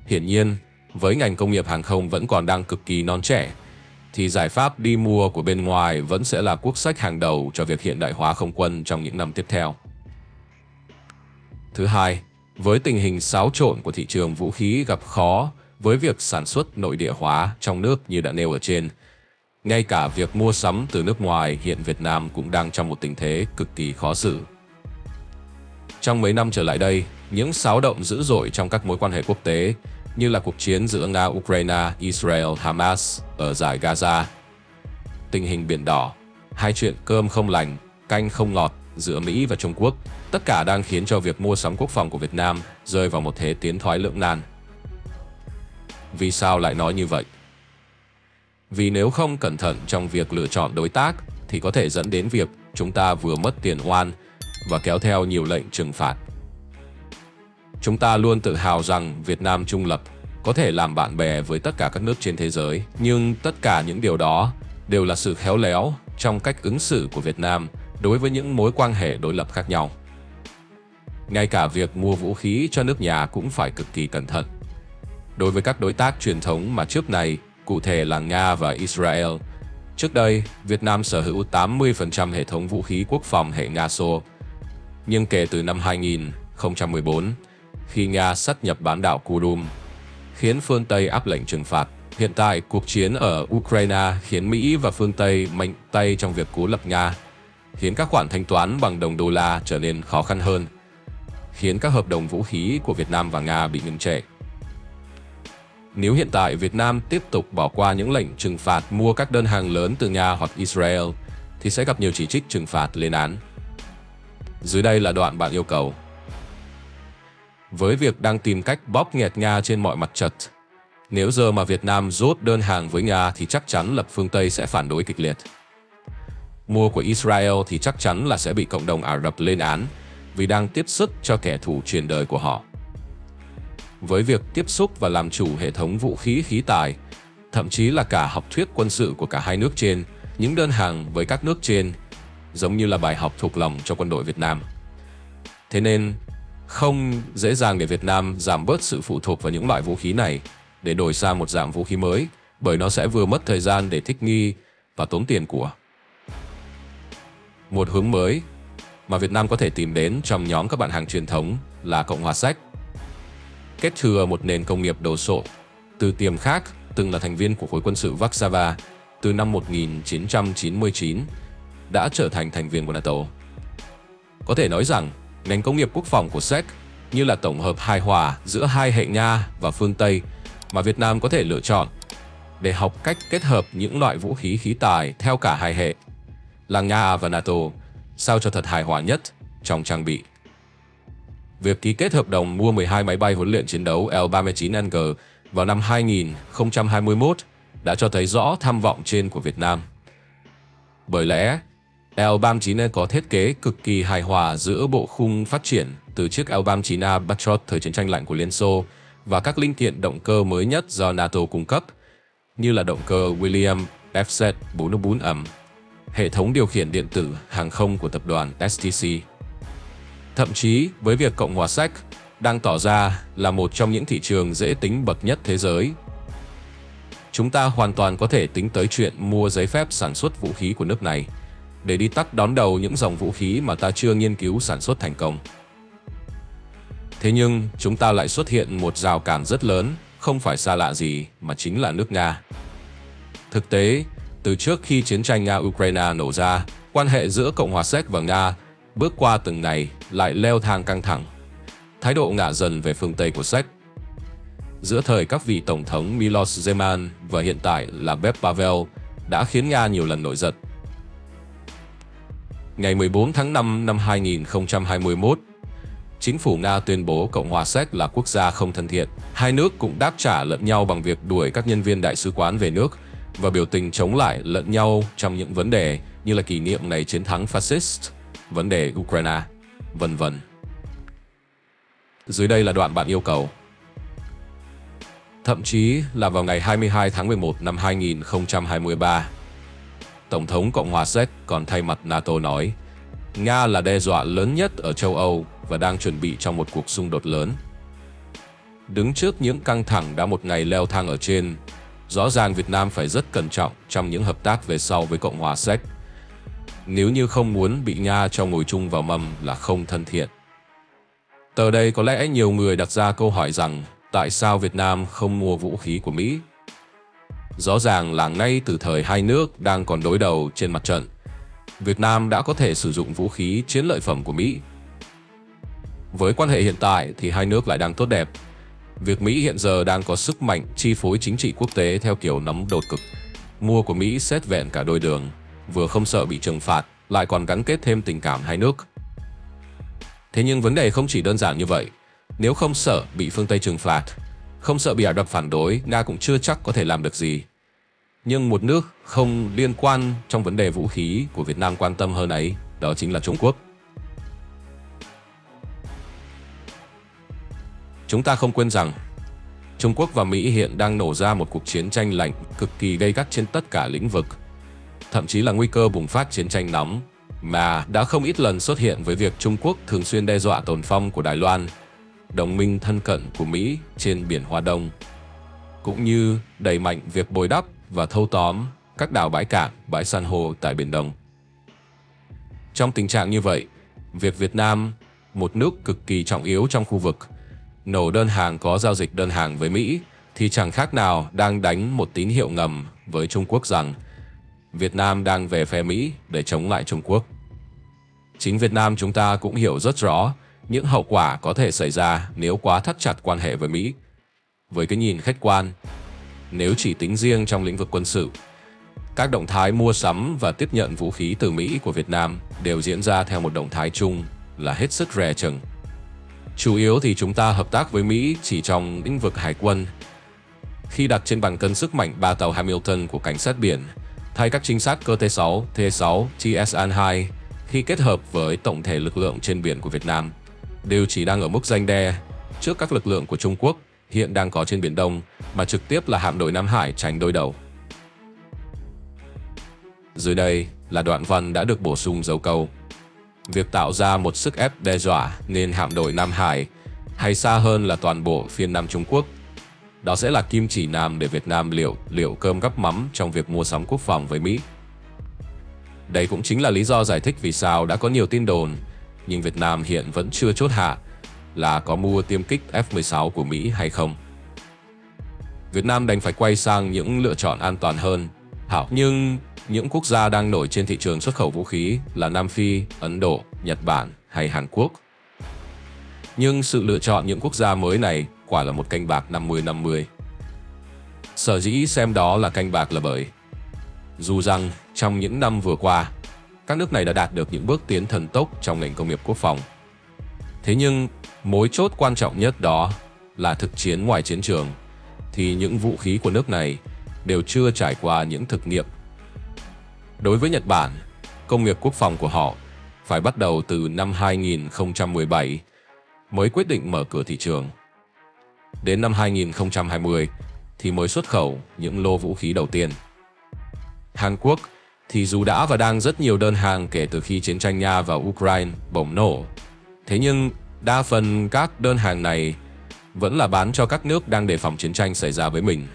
Hiển nhiên, với ngành công nghiệp hàng không vẫn còn đang cực kỳ non trẻ, thì giải pháp đi mua của bên ngoài vẫn sẽ là quốc sách hàng đầu cho việc hiện đại hóa không quân trong những năm tiếp theo. Thứ hai, với tình hình xáo trộn của thị trường vũ khí gặp khó với việc sản xuất nội địa hóa trong nước như đã nêu ở trên, ngay cả việc mua sắm từ nước ngoài hiện Việt Nam cũng đang trong một tình thế cực kỳ khó xử. Trong mấy năm trở lại đây, những xáo động dữ dội trong các mối quan hệ quốc tế như là cuộc chiến giữa Nga, Ukraine, Israel, Hamas ở dải Gaza, tình hình Biển Đỏ, hai chuyện cơm không lành, canh không ngọt giữa Mỹ và Trung Quốc, tất cả đang khiến cho việc mua sắm quốc phòng của Việt Nam rơi vào một thế tiến thoái lưỡng nan. Vì sao lại nói như vậy? Vì nếu không cẩn thận trong việc lựa chọn đối tác thì có thể dẫn đến việc chúng ta vừa mất tiền oan và kéo theo nhiều lệnh trừng phạt. Chúng ta luôn tự hào rằng Việt Nam trung lập có thể làm bạn bè với tất cả các nước trên thế giới, nhưng tất cả những điều đó đều là sự khéo léo trong cách ứng xử của Việt Nam đối với những mối quan hệ đối lập khác nhau. Ngay cả việc mua vũ khí cho nước nhà cũng phải cực kỳ cẩn thận. Đối với các đối tác truyền thống mà trước này, cụ thể là Nga và Israel, trước đây Việt Nam sở hữu tám mươi phần trăm hệ thống vũ khí quốc phòng hệ Nga Xô. Nhưng kể từ năm hai nghìn không trăm mười bốn, khi Nga sát nhập bán đảo Crimea, khiến phương Tây áp lệnh trừng phạt. Hiện tại, cuộc chiến ở Ukraine khiến Mỹ và phương Tây mạnh tay trong việc cố lập Nga, khiến các khoản thanh toán bằng đồng đô la trở nên khó khăn hơn, khiến các hợp đồng vũ khí của Việt Nam và Nga bị ngừng trệ. Nếu hiện tại Việt Nam tiếp tục bỏ qua những lệnh trừng phạt mua các đơn hàng lớn từ Nga hoặc Israel, thì sẽ gặp nhiều chỉ trích trừng phạt lên án. Dưới đây là đoạn bạn yêu cầu. Với việc đang tìm cách bóp nghẹt Nga trên mọi mặt trận, nếu giờ mà Việt Nam rốt đơn hàng với Nga thì chắc chắn là phương Tây sẽ phản đối kịch liệt. Mua của Israel thì chắc chắn là sẽ bị cộng đồng Ả Rập lên án vì đang tiếp sức cho kẻ thù truyền đời của họ. Với việc tiếp xúc và làm chủ hệ thống vũ khí khí tài, thậm chí là cả học thuyết quân sự của cả hai nước trên, những đơn hàng với các nước trên giống như là bài học thuộc lòng cho quân đội Việt Nam. Thế nên, không dễ dàng để Việt Nam giảm bớt sự phụ thuộc vào những loại vũ khí này để đổi sang một dạng vũ khí mới, bởi nó sẽ vừa mất thời gian để thích nghi và tốn tiền của. Một hướng mới mà Việt Nam có thể tìm đến trong nhóm các bạn hàng truyền thống là Cộng hòa Séc. Kết thừa một nền công nghiệp đồ sộ từ tiềm khác, từng là thành viên của khối quân sự Warsaw, từ năm một nghìn chín trăm chín mươi chín đã trở thành thành viên của NATO. Có thể nói rằng ngành công nghiệp quốc phòng của Séc như là tổng hợp hài hòa giữa hai hệ Nga và phương Tây mà Việt Nam có thể lựa chọn để học cách kết hợp những loại vũ khí khí tài theo cả hai hệ, là Nga và NATO, sao cho thật hài hòa nhất trong trang bị. Việc ký kết hợp đồng mua mười hai máy bay huấn luyện chiến đấu L ba mươi chín N G vào năm hai nghìn không trăm hai mươi mốt đã cho thấy rõ tham vọng trên của Việt Nam. Bởi lẽ, L ba mươi chín có thiết kế cực kỳ hài hòa giữa bộ khung phát triển từ chiếc L ba mươi chín A Patriot thời chiến tranh lạnh của Liên Xô và các linh kiện động cơ mới nhất do NATO cung cấp, như là động cơ William F Z bốn mươi bốn ấm, hệ thống điều khiển điện tử hàng không của tập đoàn S T C. Thậm chí, với việc Cộng hòa Séc đang tỏ ra là một trong những thị trường dễ tính bậc nhất thế giới, chúng ta hoàn toàn có thể tính tới chuyện mua giấy phép sản xuất vũ khí của nước này để đi tắt đón đầu những dòng vũ khí mà ta chưa nghiên cứu sản xuất thành công. Thế nhưng, chúng ta lại xuất hiện một rào cản rất lớn, không phải xa lạ gì mà chính là nước Nga. Thực tế, từ trước khi chiến tranh Nga-Ukraine nổ ra, quan hệ giữa Cộng hòa Séc và Nga bước qua từng ngày lại leo thang căng thẳng. Thái độ ngả dần về phương Tây của Séc. Giữa thời các vị Tổng thống Milos Zeman và hiện tại là Bep Pavel đã khiến Nga nhiều lần nổi giận. Ngày mười bốn tháng năm năm hai nghìn không trăm hai mươi mốt, Chính phủ Nga tuyên bố Cộng hòa Séc là quốc gia không thân thiện. Hai nước cũng đáp trả lẫn nhau bằng việc đuổi các nhân viên đại sứ quán về nước và biểu tình chống lại lẫn nhau trong những vấn đề như là kỷ niệm ngày chiến thắng fascist, vấn đề Ukraine, vân vân. Dưới đây là đoạn bạn yêu cầu. Thậm chí là vào ngày hai mươi hai tháng mười một năm hai nghìn không trăm hai mươi ba, Tổng thống Cộng hòa Séc còn thay mặt NATO nói Nga là đe dọa lớn nhất ở châu Âu và đang chuẩn bị cho một cuộc xung đột lớn. Đứng trước những căng thẳng đã một ngày leo thang ở trên, rõ ràng Việt Nam phải rất cẩn trọng trong những hợp tác về sau với Cộng hòa Séc, nếu như không muốn bị Nga cho ngồi chung vào mâm là không thân thiện. Từ đây có lẽ nhiều người đặt ra câu hỏi rằng tại sao Việt Nam không mua vũ khí của Mỹ? Rõ ràng là ngay từ thời hai nước đang còn đối đầu trên mặt trận, Việt Nam đã có thể sử dụng vũ khí chiến lợi phẩm của Mỹ. Với quan hệ hiện tại thì hai nước lại đang tốt đẹp. Việc Mỹ hiện giờ đang có sức mạnh chi phối chính trị quốc tế theo kiểu nắm đột cực. Mua của Mỹ xét vẹn cả đôi đường, vừa không sợ bị trừng phạt, lại còn gắn kết thêm tình cảm hai nước. Thế nhưng vấn đề không chỉ đơn giản như vậy. Nếu không sợ bị phương Tây trừng phạt, không sợ bị Ả Rập phản đối, Nga cũng chưa chắc có thể làm được gì. Nhưng một nước không liên quan trong vấn đề vũ khí của Việt Nam quan tâm hơn ấy, đó chính là Trung Quốc. Chúng ta không quên rằng, Trung Quốc và Mỹ hiện đang nổ ra một cuộc chiến tranh lạnh cực kỳ gay gắt trên tất cả lĩnh vực, thậm chí là nguy cơ bùng phát chiến tranh nóng, mà đã không ít lần xuất hiện với việc Trung Quốc thường xuyên đe dọa tồn phong của Đài Loan, đồng minh thân cận của Mỹ trên biển Hoa Đông, cũng như đẩy mạnh việc bồi đắp và thâu tóm các đảo bãi cạn, bãi san hô tại Biển Đông. Trong tình trạng như vậy, việc Việt Nam, một nước cực kỳ trọng yếu trong khu vực, nổ đơn hàng có giao dịch đơn hàng với Mỹ thì chẳng khác nào đang đánh một tín hiệu ngầm với Trung Quốc rằng Việt Nam đang về phe Mỹ để chống lại Trung Quốc. Chính Việt Nam chúng ta cũng hiểu rất rõ những hậu quả có thể xảy ra nếu quá thắt chặt quan hệ với Mỹ. Với cái nhìn khách quan, nếu chỉ tính riêng trong lĩnh vực quân sự, các động thái mua sắm và tiếp nhận vũ khí từ Mỹ của Việt Nam đều diễn ra theo một động thái chung là hết sức rè chừng. Chủ yếu thì chúng ta hợp tác với Mỹ chỉ trong lĩnh vực hải quân, khi đặt trên bàn cân sức mạnh ba tàu Hamilton của cảnh sát biển, thay các trinh sát cơ T sáu, T sáu, T S N hai khi kết hợp với tổng thể lực lượng trên biển của Việt Nam, đều chỉ đang ở mức ranh đe trước các lực lượng của Trung Quốc hiện đang có trên Biển Đông, mà trực tiếp là hạm đội Nam Hải tránh đối đầu. Dưới đây là đoạn văn đã được bổ sung dấu câu. Việc tạo ra một sức ép đe dọa nên hạm đội Nam Hải, hay xa hơn là toàn bộ phiên Nam Trung Quốc, đó sẽ là kim chỉ nam để Việt Nam liệu liệu cơm gắp mắm trong việc mua sắm quốc phòng với Mỹ. Đây cũng chính là lý do giải thích vì sao đã có nhiều tin đồn, nhưng Việt Nam hiện vẫn chưa chốt hạ là có mua tiêm kích F mười sáu của Mỹ hay không. Việt Nam đành phải quay sang những lựa chọn an toàn hơn. Hảo, nhưng những quốc gia đang nổi trên thị trường xuất khẩu vũ khí là Nam Phi, Ấn Độ, Nhật Bản hay Hàn Quốc. Nhưng sự lựa chọn những quốc gia mới này quả là một canh bạc năm mươi năm mươi. Sở dĩ xem đó là canh bạc là bởi dù rằng trong những năm vừa qua, các nước này đã đạt được những bước tiến thần tốc trong ngành công nghiệp quốc phòng. Thế nhưng, mối chốt quan trọng nhất đó là thực chiến ngoài chiến trường, thì những vũ khí của nước này đều chưa trải qua những thực nghiệm. Đối với Nhật Bản, công nghiệp quốc phòng của họ phải bắt đầu từ năm hai nghìn không trăm mười bảy mới quyết định mở cửa thị trường. Đến năm hai nghìn không trăm hai mươi thì mới xuất khẩu những lô vũ khí đầu tiên. Hàn Quốc thì dù đã và đang rất nhiều đơn hàng kể từ khi chiến tranh Nga và Ukraine bùng nổ, thế nhưng đa phần các đơn hàng này vẫn là bán cho các nước đang đề phòng chiến tranh xảy ra với mình,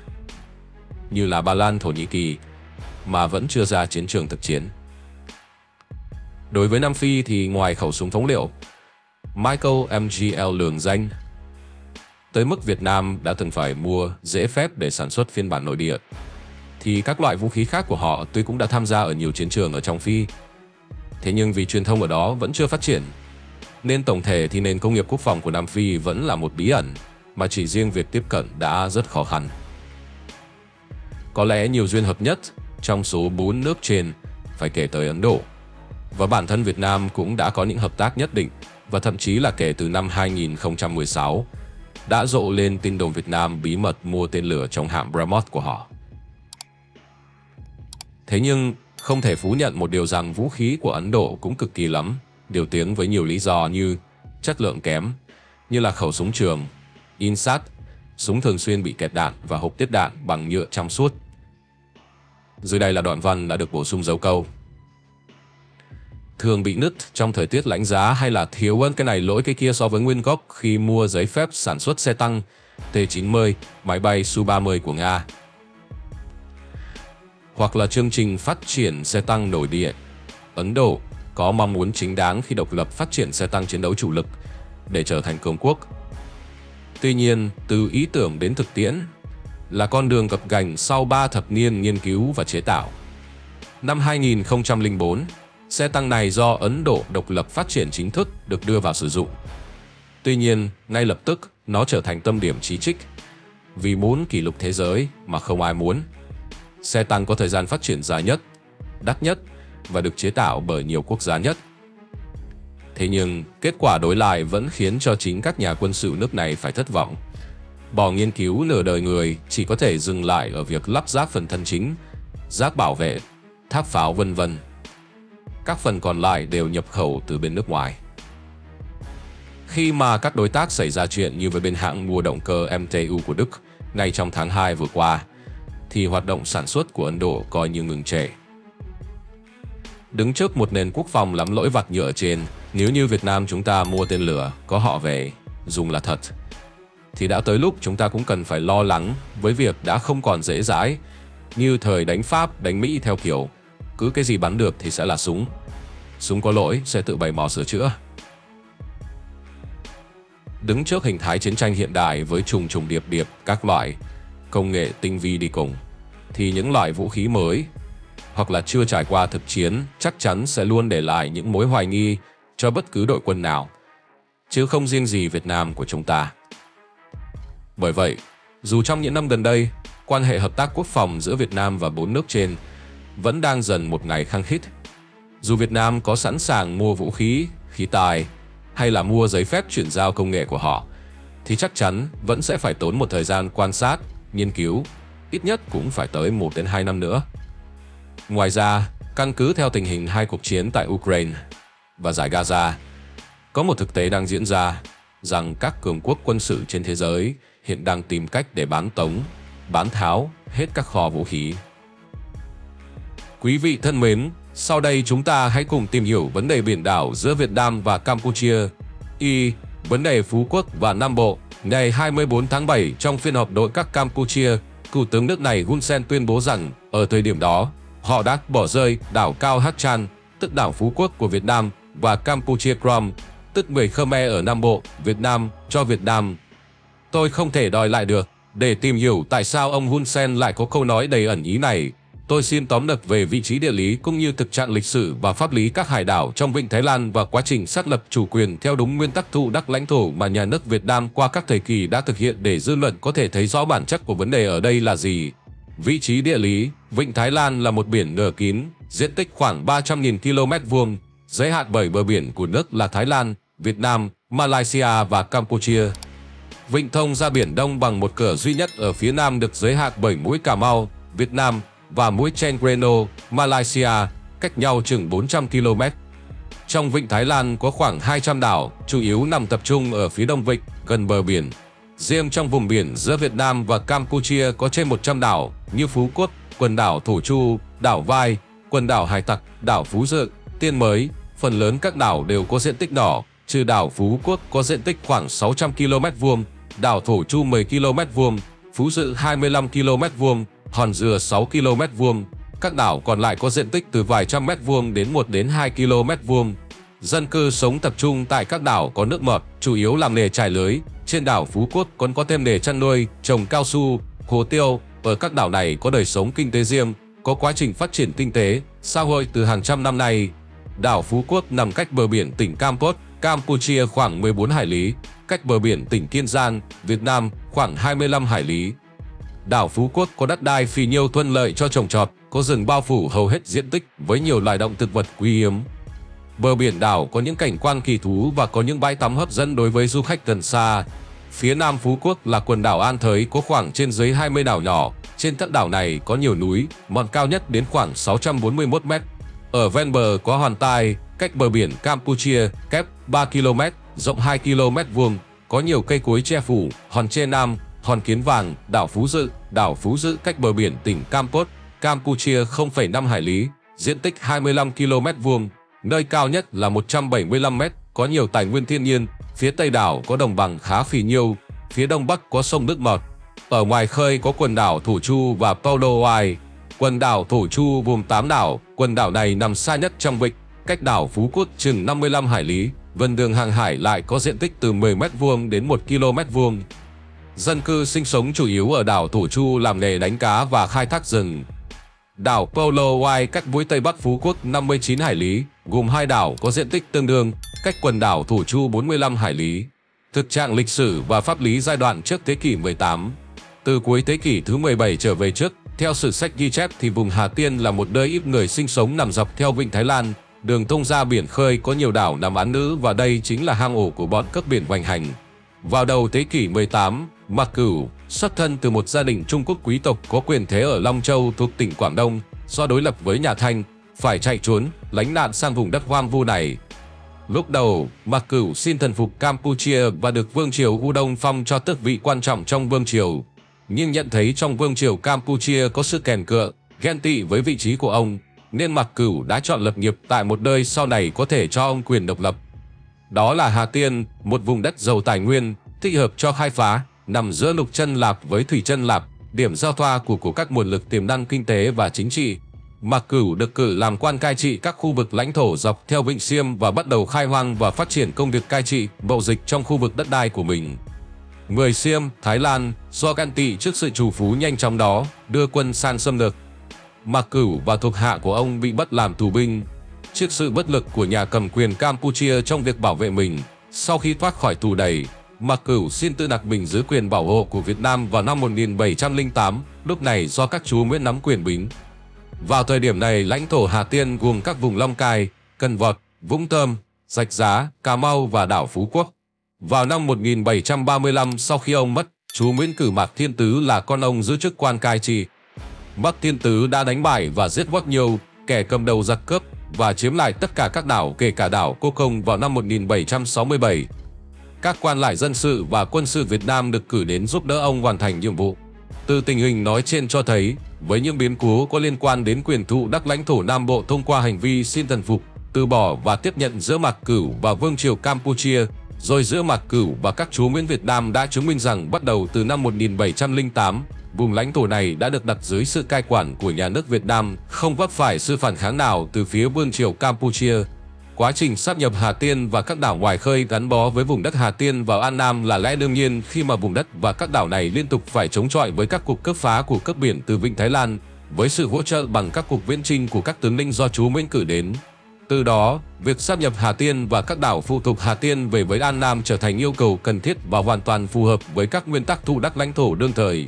như là Ba Lan, Thổ Nhĩ Kỳ, mà vẫn chưa ra chiến trường thực chiến. Đối với Nam Phi thì ngoài khẩu súng phóng liệu, Michael em giê lờ lường danh tới mức Việt Nam đã từng phải mua giấy phép để sản xuất phiên bản nội địa, thì các loại vũ khí khác của họ tuy cũng đã tham gia ở nhiều chiến trường ở trong Phi, thế nhưng vì truyền thông ở đó vẫn chưa phát triển, nên tổng thể thì nền công nghiệp quốc phòng của Nam Phi vẫn là một bí ẩn mà chỉ riêng việc tiếp cận đã rất khó khăn. Có lẽ nhiều duyên hợp nhất trong số bốn nước trên phải kể tới Ấn Độ, và bản thân Việt Nam cũng đã có những hợp tác nhất định, và thậm chí là kể từ năm hai nghìn không trăm mười sáu đã rộ lên tin đồn Việt Nam bí mật mua tên lửa trong hạm Brahmos của họ. Thế nhưng không thể phủ nhận một điều rằng vũ khí của Ấn Độ cũng cực kỳ lắm điều tiếng với nhiều lý do như chất lượng kém, như là khẩu súng trường, in sắt, súng thường xuyên bị kẹt đạn và hộp tiếp đạn bằng nhựa trong suốt. Dưới đây là đoạn văn đã được bổ sung dấu câu. Thường bị nứt trong thời tiết lạnh giá hay là thiếu hơn cái này lỗi cái kia so với nguyên gốc khi mua giấy phép sản xuất xe tăng T chín mươi, máy bay Su ba mươi của Nga. Hoặc là chương trình phát triển xe tăng nội địa. Ấn Độ có mong muốn chính đáng khi độc lập phát triển xe tăng chiến đấu chủ lực để trở thành cường quốc. Tuy nhiên, từ ý tưởng đến thực tiễn là con đường gập ghềnh sau ba thập niên nghiên cứu và chế tạo. Năm hai nghìn không trăm lẻ bốn, xe tăng này do Ấn Độ độc lập phát triển chính thức được đưa vào sử dụng. Tuy nhiên, ngay lập tức nó trở thành tâm điểm chỉ trích vì muốn kỷ lục thế giới mà không ai muốn. Xe tăng có thời gian phát triển dài nhất, đắt nhất và được chế tạo bởi nhiều quốc gia nhất. Thế nhưng, kết quả đối lại vẫn khiến cho chính các nhà quân sự nước này phải thất vọng. Bỏ nghiên cứu nửa đời người chỉ có thể dừng lại ở việc lắp ráp phần thân chính, giáp bảo vệ, tháp pháo vân vân. Các phần còn lại đều nhập khẩu từ bên nước ngoài. Khi mà các đối tác xảy ra chuyện như với bên hãng mua động cơ em tê u của Đức ngay trong tháng hai vừa qua, thì hoạt động sản xuất của Ấn Độ coi như ngừng trệ. Đứng trước một nền quốc phòng lắm lỗi vặt nhựa trên, nếu như Việt Nam chúng ta mua tên lửa có họ về dùng là thật, thì đã tới lúc chúng ta cũng cần phải lo lắng với việc đã không còn dễ dãi như thời đánh Pháp, đánh Mỹ theo kiểu cứ cái gì bắn được thì sẽ là súng, súng có lỗi sẽ tự bày mò sửa chữa. Đứng trước hình thái chiến tranh hiện đại với trùng trùng điệp điệp các loại công nghệ tinh vi đi cùng, thì những loại vũ khí mới hoặc là chưa trải qua thực chiến chắc chắn sẽ luôn để lại những mối hoài nghi cho bất cứ đội quân nào, chứ không riêng gì Việt Nam của chúng ta. Bởi vậy, dù trong những năm gần đây, quan hệ hợp tác quốc phòng giữa Việt Nam và bốn nước trên vẫn đang dần một ngày khăng khít, dù Việt Nam có sẵn sàng mua vũ khí, khí tài hay là mua giấy phép chuyển giao công nghệ của họ, thì chắc chắn vẫn sẽ phải tốn một thời gian quan sát, nghiên cứu, ít nhất cũng phải tới một đến hai năm nữa. Ngoài ra, căn cứ theo tình hình hai cuộc chiến tại Ukraine và giải Gaza, có một thực tế đang diễn ra rằng các cường quốc quân sự trên thế giới hiện đang tìm cách để bán tống, bán tháo hết các kho vũ khí. Quý vị thân mến, sau đây chúng ta hãy cùng tìm hiểu vấn đề biển đảo giữa Việt Nam và Campuchia, y vấn đề Phú Quốc và Nam Bộ. Ngày hai mươi tư tháng bảy, trong phiên họp nội các Campuchia, Thủ tướng nước này Hun Sen tuyên bố rằng ở thời điểm đó, họ đã bỏ rơi đảo Cao Hát Chan, tức đảo Phú Quốc của Việt Nam, và Campuchia Krom, tức người Khmer ở Nam Bộ, Việt Nam, cho Việt Nam. Tôi không thể đòi lại được. Để tìm hiểu tại sao ông Hun Sen lại có câu nói đầy ẩn ý này, tôi xin tóm lược về vị trí địa lý cũng như thực trạng lịch sử và pháp lý các hải đảo trong Vịnh Thái Lan và quá trình xác lập chủ quyền theo đúng nguyên tắc thụ đắc lãnh thổ mà nhà nước Việt Nam qua các thời kỳ đã thực hiện để dư luận có thể thấy rõ bản chất của vấn đề ở đây là gì. Vị trí địa lý, Vịnh Thái Lan là một biển nửa kín, diện tích khoảng ba trăm nghìn ki lô mét vuông, giới hạn bởi bờ biển của nước là Thái Lan, Việt Nam, Malaysia và Campuchia. Vịnh thông ra Biển Đông bằng một cửa duy nhất ở phía nam được giới hạn bởi mũi Cà Mau, Việt Nam và mũi Chengreno, Malaysia, cách nhau chừng bốn trăm ki lô mét. Trong vịnh Thái Lan có khoảng hai trăm đảo, chủ yếu nằm tập trung ở phía đông vịnh, gần bờ biển. Riêng trong vùng biển giữa Việt Nam và Campuchia có trên một trăm đảo như Phú Quốc, quần đảo Thủ Chu, đảo Vai, quần đảo Hải Tặc, đảo Phú Dự, Tiên Mới. Phần lớn các đảo đều có diện tích nhỏ, trừ đảo Phú Quốc có diện tích khoảng sáu trăm ki lô mét vuông, đảo Thổ Chu mười ki lô mét vuông, Phú Dự hai mươi lăm ki lô mét vuông, Hòn Dừa sáu ki lô mét vuông. Các đảo còn lại có diện tích từ vài trăm mét vuông đến một đến hai ki lô mét vuông. Dân cư sống tập trung tại các đảo có nước ngọt, chủ yếu làm nghề trải lưới. Trên đảo Phú Quốc còn có thêm nghề chăn nuôi, trồng cao su, hồ tiêu. Ở các đảo này có đời sống kinh tế riêng, có quá trình phát triển kinh tế, xã hội từ hàng trăm năm nay. Đảo Phú Quốc nằm cách bờ biển tỉnh Kampot, Campuchia khoảng mười bốn hải lý, cách bờ biển tỉnh Kiên Giang, Việt Nam khoảng hai mươi lăm hải lý. Đảo Phú Quốc có đất đai phì nhiêu thuận lợi cho trồng trọt, có rừng bao phủ hầu hết diện tích với nhiều loài động thực vật quý hiếm. Bờ biển đảo có những cảnh quan kỳ thú và có những bãi tắm hấp dẫn đối với du khách gần xa. Phía nam Phú Quốc là quần đảo An Thới có khoảng trên dưới hai mươi đảo nhỏ. Trên các đảo này có nhiều núi, mòn cao nhất đến khoảng sáu trăm bốn mươi mốt mét. Ở ven bờ có Hòn Tai, cách bờ biển Campuchia, kép ba ki lô mét, rộng hai ki lô mét vuông, có nhiều cây cối che phủ. Hòn Tre Nam, Hòn Kiến Vàng, đảo Phú Dự, đảo Phú Dự cách bờ biển tỉnh Kampot, Campuchia không phẩy năm hải lý, diện tích hai mươi lăm ki lô mét vuông, nơi cao nhất là một trăm bảy mươi lăm mét, có nhiều tài nguyên thiên nhiên. Phía tây đảo có đồng bằng khá phì nhiêu, phía đông bắc có sông nước ngọt. Ở ngoài khơi có quần đảo Thủ Chu và Polowai. Quần đảo Thủ Chu gồm tám đảo, quần đảo này nằm xa nhất trong vịnh, cách đảo Phú Quốc chừng năm mươi lăm hải lý, vần đường hàng hải lại có diện tích từ mười mét vuông đến một ki lô mét vuông. Dân cư sinh sống chủ yếu ở đảo Thủ Chu làm nghề đánh cá và khai thác rừng. Đảo Polowai cách mũi Tây Bắc Phú Quốc năm mươi chín hải lý, gồm hai đảo có diện tích tương đương, cách quần đảo Thủ Chu bốn mươi lăm hải lý. Thực trạng lịch sử và pháp lý giai đoạn trước thế kỷ mười tám. Từ cuối thế kỷ thứ mười bảy trở về trước, theo sử sách ghi chép thì vùng Hà Tiên là một nơi ít người sinh sống nằm dọc theo vịnh Thái Lan. Đường thông ra biển khơi có nhiều đảo nằm án ngữ và đây chính là hang ổ của bọn cướp biển hoành hành. Vào đầu thế kỷ mười tám, Mạc Cửu, xuất thân từ một gia đình Trung Quốc quý tộc có quyền thế ở Long Châu thuộc tỉnh Quảng Đông, do đối lập với nhà Thanh, phải chạy trốn, lánh nạn sang vùng đất hoang vu này. Lúc đầu, Mạc Cửu xin thần phục Campuchia và được Vương triều U Đông phong cho tước vị quan trọng trong Vương triều. Nhưng nhận thấy trong Vương triều Campuchia có sự kèn cựa, ghen tị với vị trí của ông, nên Mạc Cửu đã chọn lập nghiệp tại một nơi sau này có thể cho ông quyền độc lập. Đó là Hà Tiên, một vùng đất giàu tài nguyên, thích hợp cho khai phá, nằm giữa Lục Chân Lạp với Thủy Chân Lạp, điểm giao thoa của, của các nguồn lực tiềm năng kinh tế và chính trị. Mạc Cửu được cử làm quan cai trị các khu vực lãnh thổ dọc theo vịnh Siem và bắt đầu khai hoang và phát triển công việc cai trị, mậu dịch trong khu vực đất đai của mình. Người Siem, Thái Lan, do ghen tị trước sự trù phú nhanh chóng đó, đưa quân sang xâm lược. Mạc Cửu và thuộc hạ của ông bị bắt làm tù binh. Trước sự bất lực của nhà cầm quyền Campuchia trong việc bảo vệ mình, sau khi thoát khỏi tù đầy, Mạc Cửu xin tự đặt mình dưới quyền bảo hộ của Việt Nam vào năm một nghìn bảy trăm lẻ tám, lúc này do các chú Nguyễn nắm quyền bính. Vào thời điểm này, lãnh thổ Hà Tiên gồm các vùng Long Cai, Cần Vọt, Vũng Tôm, Rạch Giá, Cà Mau và đảo Phú Quốc. Vào năm một nghìn bảy trăm ba mươi lăm, sau khi ông mất, chú Nguyễn cử Mạc Thiên Tứ là con ông giữ chức quan cai trị. Mạc Thiên Tứ đã đánh bại và giết Wak Nhiêu, kẻ cầm đầu giặc cướp, và chiếm lại tất cả các đảo kể cả đảo Cô Công vào năm một nghìn bảy trăm sáu mươi bảy. Các quan lại dân sự và quân sự Việt Nam được cử đến giúp đỡ ông hoàn thành nhiệm vụ. Từ tình hình nói trên cho thấy, với những biến cố có liên quan đến quyền thụ đắc lãnh thổ Nam Bộ thông qua hành vi xin thần phục, từ bỏ và tiếp nhận giữa Mạc Cửu và Vương triều Campuchia, rồi giữa Mạc Cửu và các chúa Nguyễn Việt Nam đã chứng minh rằng bắt đầu từ năm một nghìn bảy trăm lẻ tám, vùng lãnh thổ này đã được đặt dưới sự cai quản của nhà nước Việt Nam, không vấp phải sự phản kháng nào từ phía Vương triều Campuchia. Quá trình sáp nhập Hà Tiên và các đảo ngoài khơi gắn bó với vùng đất Hà Tiên vào An Nam là lẽ đương nhiên khi mà vùng đất và các đảo này liên tục phải chống chọi với các cuộc cướp phá của cướp biển từ vịnh Thái Lan, với sự hỗ trợ bằng các cuộc viễn chinh của các tướng lĩnh do chú Nguyễn cử đến. Từ đó, việc sáp nhập Hà Tiên và các đảo phụ thuộc Hà Tiên về với An Nam trở thành yêu cầu cần thiết và hoàn toàn phù hợp với các nguyên tắc thụ đắc lãnh thổ đương thời.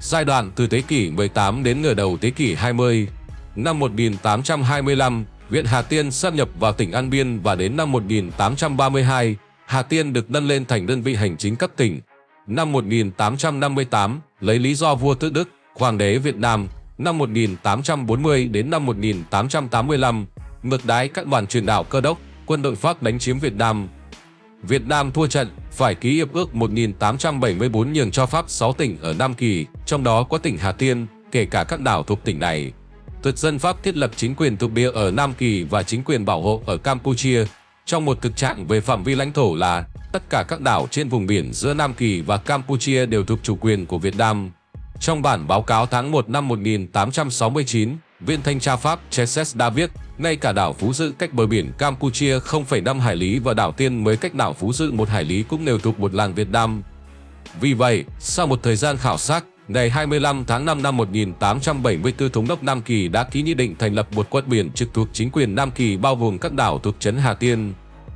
Giai đoạn từ thế kỷ mười tám đến nửa đầu thế kỷ hai mươi. Năm một nghìn tám trăm hai mươi lăm, huyện Hà Tiên sáp nhập vào tỉnh An Biên và đến năm một nghìn tám trăm ba mươi hai, Hà Tiên được nâng lên thành đơn vị hành chính cấp tỉnh. Năm một nghìn tám trăm năm mươi tám, lấy lý do vua tứ Đức, Hoàng đế Việt Nam, năm một nghìn tám trăm bốn mươi đến năm một nghìn tám trăm tám mươi lăm, ngược đái các đoàn truyền đạo Cơ Đốc, quân đội Pháp đánh chiếm Việt Nam. Việt Nam thua trận, phải ký hiệp ước một nghìn tám trăm bảy mươi tư nhường cho Pháp sáu tỉnh ở Nam Kỳ, trong đó có tỉnh Hà Tiên, kể cả các đảo thuộc tỉnh này. Thực dân Pháp thiết lập chính quyền thuộc địa ở Nam Kỳ và chính quyền bảo hộ ở Campuchia, trong một thực trạng về phạm vi lãnh thổ là tất cả các đảo trên vùng biển giữa Nam Kỳ và Campuchia đều thuộc chủ quyền của Việt Nam. Trong bản báo cáo tháng một năm một nghìn tám trăm sáu mươi chín, viên thanh tra Pháp Chesses đã viết, ngay cả đảo Phú Dự cách bờ biển Campuchia không phẩy năm hải lý và đảo Tiên mới cách đảo Phú Dự một hải lý cũng đều thuộc một làng Việt Nam. Vì vậy, sau một thời gian khảo sát, ngày hai mươi lăm tháng năm năm một nghìn tám trăm bảy mươi tư, Thống đốc Nam Kỳ đã ký nghị định thành lập một quận biển trực thuộc chính quyền Nam Kỳ bao gồm các đảo thuộc trấn Hà Tiên.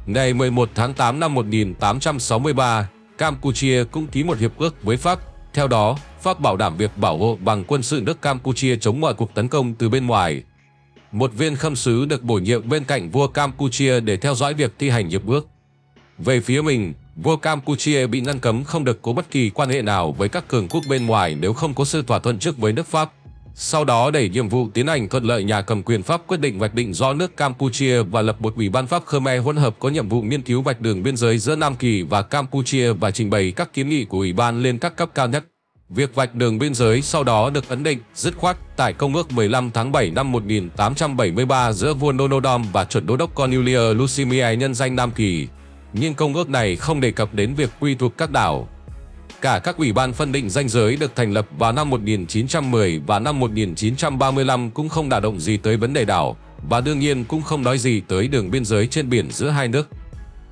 Ngày mười một tháng tám năm một nghìn tám trăm sáu mươi ba, Campuchia cũng ký một hiệp ước với Pháp. Theo đó, Pháp bảo đảm việc bảo hộ bằng quân sự nước Campuchia chống mọi cuộc tấn công từ bên ngoài. Một viên khâm sứ được bổ nhiệm bên cạnh vua Campuchia để theo dõi việc thi hành hiệp ước. Về phía mình, vua Campuchia bị ngăn cấm không được có bất kỳ quan hệ nào với các cường quốc bên ngoài nếu không có sự thỏa thuận trước với nước Pháp. Sau đó đẩy nhiệm vụ tiến hành thuận lợi, nhà cầm quyền Pháp quyết định vạch định rõ nước Campuchia và lập một ủy ban Pháp Khmer hỗn hợp có nhiệm vụ nghiên cứu vạch đường biên giới giữa Nam Kỳ và Campuchia và trình bày các kiến nghị của ủy ban lên các cấp cao nhất. Việc vạch đường biên giới sau đó được ấn định dứt khoát tại Công ước mười lăm tháng bảy năm một nghìn tám trăm bảy mươi ba giữa vua Nonodom và chuẩn đô đốc Cornelia Lusimie nhân danh Nam Kỳ. Nhưng công ước này không đề cập đến việc quy thuộc các đảo. Cả các ủy ban phân định ranh giới được thành lập vào năm một nghìn chín trăm mười và năm một nghìn chín trăm ba mươi lăm cũng không đả động gì tới vấn đề đảo, và đương nhiên cũng không nói gì tới đường biên giới trên biển giữa hai nước.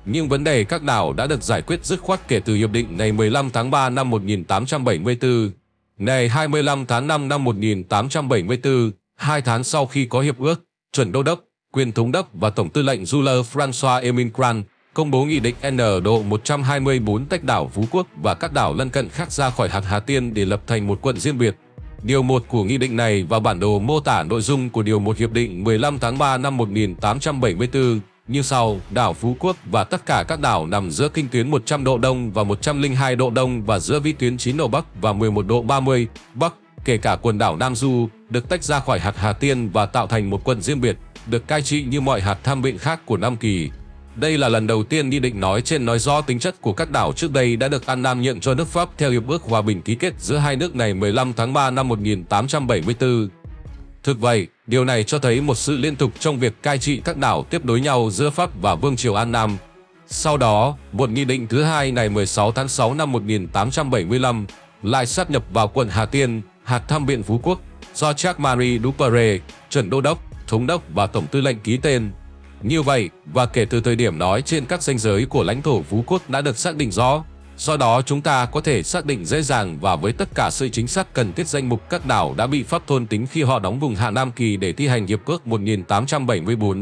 Nhưng vấn đề các đảo đã được giải quyết dứt khoát kể từ hiệp định ngày mười lăm tháng ba năm một nghìn tám trăm bảy mươi tư. Ngày hai mươi lăm tháng năm năm một nghìn tám trăm bảy mươi tư, hai tháng sau khi có hiệp ước, chuẩn đô đốc, quyền thống đốc và tổng tư lệnh Jules François-Émile Cran công bố nghị định N Độ một trăm hai mươi tư tách đảo Phú Quốc và các đảo lân cận khác ra khỏi hạt Hà Tiên để lập thành một quận riêng biệt. Điều một của nghị định này và bản đồ mô tả nội dung của điều một hiệp định mười lăm tháng ba năm một nghìn tám trăm bảy mươi tư như sau: đảo Phú Quốc và tất cả các đảo nằm giữa kinh tuyến một trăm độ Đông và một trăm lẻ hai độ Đông và giữa vĩ tuyến chín độ Bắc và mười một độ ba mươi Bắc, kể cả quần đảo Nam Du, được tách ra khỏi hạt Hà Tiên và tạo thành một quận riêng biệt, được cai trị như mọi hạt tham vịnh khác của Nam Kỳ. Đây là lần đầu tiên nghị định nói trên nói rõ tính chất của các đảo trước đây đã được An Nam nhượng cho nước Pháp theo hiệp ước hòa bình ký kết giữa hai nước ngày mười lăm tháng ba năm một nghìn tám trăm bảy mươi tư. Thực vậy, điều này cho thấy một sự liên tục trong việc cai trị các đảo tiếp đối nhau giữa Pháp và Vương triều An Nam. Sau đó, một nghị định thứ hai ngày mười sáu tháng sáu năm một nghìn tám trăm bảy mươi lăm lại sáp nhập vào quận Hà Tiên, hạt thăm viện Phú Quốc, do Jacques-Marie Duperré, chuẩn đô đốc, thống đốc và tổng tư lệnh ký tên. Như vậy, và kể từ thời điểm nói trên các ranh giới của lãnh thổ Phú Quốc đã được xác định rõ, do đó chúng ta có thể xác định dễ dàng và với tất cả sự chính xác cần thiết danh mục các đảo đã bị Pháp thôn tính khi họ đóng vùng Hạ Nam Kỳ để thi hành hiệp ước một nghìn tám trăm bảy mươi tư.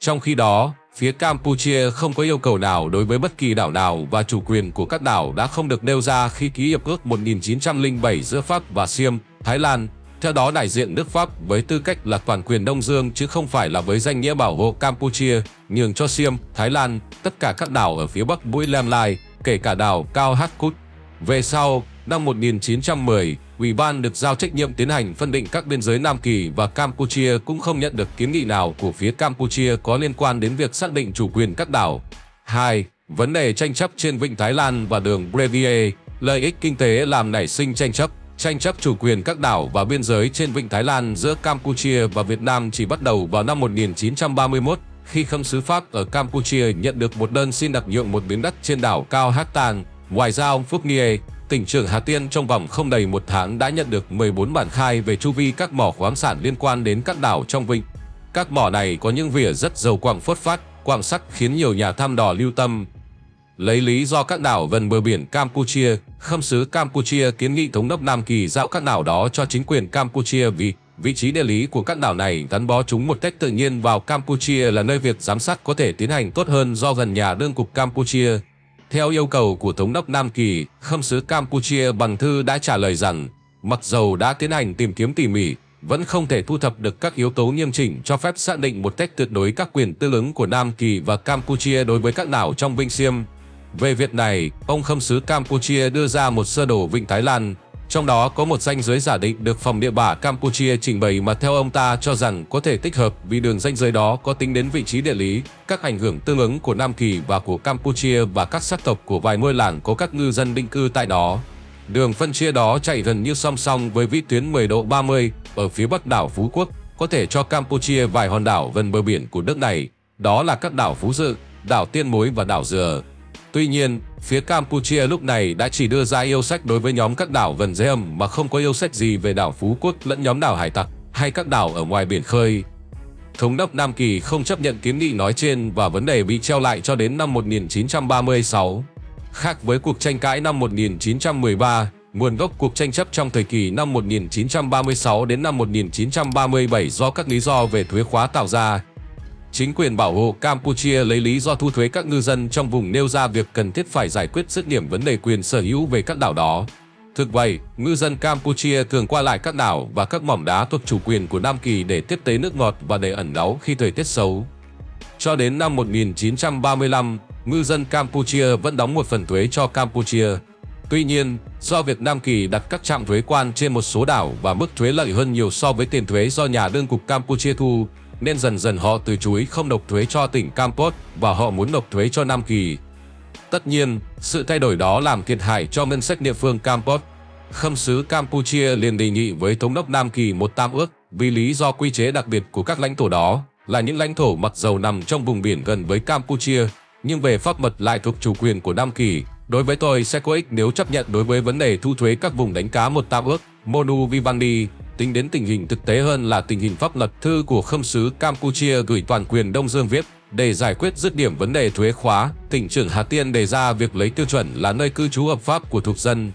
Trong khi đó, phía Campuchia không có yêu cầu nào đối với bất kỳ đảo nào và chủ quyền của các đảo đã không được nêu ra khi ký hiệp ước một nghìn chín trăm lẻ bảy giữa Pháp và Siem, Thái Lan. Theo đó, đại diện nước Pháp với tư cách là toàn quyền Đông Dương chứ không phải là với danh nghĩa bảo hộ Campuchia, nhường cho Siem, Thái Lan, tất cả các đảo ở phía bắc Bui Lam Lai, kể cả đảo Cao Hát Cút. Về sau, năm một nghìn chín trăm mười, Ủy ban được giao trách nhiệm tiến hành phân định các biên giới Nam Kỳ và Campuchia cũng không nhận được kiến nghị nào của phía Campuchia có liên quan đến việc xác định chủ quyền các đảo. hai. Vấn đề tranh chấp trên vịnh Thái Lan và đường Brévié, lợi ích kinh tế làm nảy sinh tranh chấp. Tranh chấp chủ quyền các đảo và biên giới trên vịnh Thái Lan giữa Campuchia và Việt Nam chỉ bắt đầu vào năm một nghìn chín trăm ba mươi mốt khi khâm sứ Pháp ở Campuchia nhận được một đơn xin đặc nhượng một miếng đất trên đảo Cao Hát Tàng. Ngoài ra, ông Phúc Nghê, tỉnh trưởng Hà Tiên, trong vòng không đầy một tháng đã nhận được mười bốn bản khai về chu vi các mỏ khoáng sản liên quan đến các đảo trong vịnh. Các mỏ này có những vỉa rất giàu quặng phốt phát, quặng sắt khiến nhiều nhà thăm dò lưu tâm. Lấy lý do các đảo gần bờ biển Campuchia, khâm sứ Campuchia kiến nghị thống đốc Nam Kỳ giao các đảo đó cho chính quyền Campuchia vì vị trí địa lý của các đảo này gắn bó chúng một cách tự nhiên vào Campuchia là nơi việc giám sát có thể tiến hành tốt hơn do gần nhà đương cục Campuchia. Theo yêu cầu của thống đốc Nam Kỳ, khâm sứ Campuchia bằng thư đã trả lời rằng mặc dầu đã tiến hành tìm kiếm tỉ mỉ, vẫn không thể thu thập được các yếu tố nghiêm chỉnh cho phép xác định một cách tuyệt đối các quyền tương ứng của Nam Kỳ và Campuchia đối với các đảo trong Vịnh Siem. Về việc này, ông Khâm sứ Campuchia đưa ra một sơ đồ Vịnh Thái Lan, trong đó có một ranh giới giả định được Phòng Địa bả Campuchia trình bày mà theo ông ta cho rằng có thể tích hợp vì đường ranh giới đó có tính đến vị trí địa lý, các ảnh hưởng tương ứng của Nam Kỳ và của Campuchia và các sắc tộc của vài ngôi làng có các ngư dân định cư tại đó. Đường phân chia đó chạy gần như song song với vĩ tuyến mười độ ba mươi ở phía bắc đảo Phú Quốc, có thể cho Campuchia vài hòn đảo gần bờ biển của nước này, đó là các đảo Phú Dự, đảo Tiên Mối và đảo Dừa. Tuy nhiên, phía Campuchia lúc này đã chỉ đưa ra yêu sách đối với nhóm các đảo gần dưới hầm mà không có yêu sách gì về đảo Phú Quốc lẫn nhóm đảo hải tặc hay các đảo ở ngoài biển khơi. Thống đốc Nam Kỳ không chấp nhận kiến nghị nói trên và vấn đề bị treo lại cho đến năm một nghìn chín trăm ba mươi sáu. Khác với cuộc tranh cãi năm một nghìn chín trăm mười ba, nguồn gốc cuộc tranh chấp trong thời kỳ năm một nghìn chín trăm ba mươi sáu đến năm một nghìn chín trăm ba mươi bảy do các lý do về thuế khóa tạo ra. Chính quyền bảo hộ Campuchia lấy lý do thu thuế các ngư dân trong vùng nêu ra việc cần thiết phải giải quyết dứt điểm vấn đề quyền sở hữu về các đảo đó. Thực vậy, ngư dân Campuchia thường qua lại các đảo và các mỏm đá thuộc chủ quyền của Nam Kỳ để tiếp tế nước ngọt và để ẩn náu khi thời tiết xấu. Cho đến năm một nghìn chín trăm ba mươi lăm, ngư dân Campuchia vẫn đóng một phần thuế cho Campuchia. Tuy nhiên, do việc Nam Kỳ đặt các trạm thuế quan trên một số đảo và mức thuế lợi hơn nhiều so với tiền thuế do nhà đương cục Campuchia thu, nên dần dần họ từ chối không nộp thuế cho tỉnh Kampot và họ muốn nộp thuế cho Nam Kỳ. Tất nhiên, sự thay đổi đó làm thiệt hại cho ngân sách địa phương Kampot. Khâm sứ Campuchia liền đề nghị với thống đốc Nam Kỳ một tam ước vì lý do quy chế đặc biệt của các lãnh thổ đó là những lãnh thổ mặc dầu nằm trong vùng biển gần với Campuchia, nhưng về pháp luật lại thuộc chủ quyền của Nam Kỳ. Đối với tôi sẽ có ích nếu chấp nhận đối với vấn đề thu thuế các vùng đánh cá một tam ước, Monu Vivandi. Tính đến tình hình thực tế hơn là tình hình pháp luật, thư của Khâm sứ Campuchia gửi toàn quyền Đông Dương viết, để giải quyết dứt điểm vấn đề thuế khóa, tỉnh trưởng Hà Tiên đề ra việc lấy tiêu chuẩn là nơi cư trú hợp pháp của thuộc dân.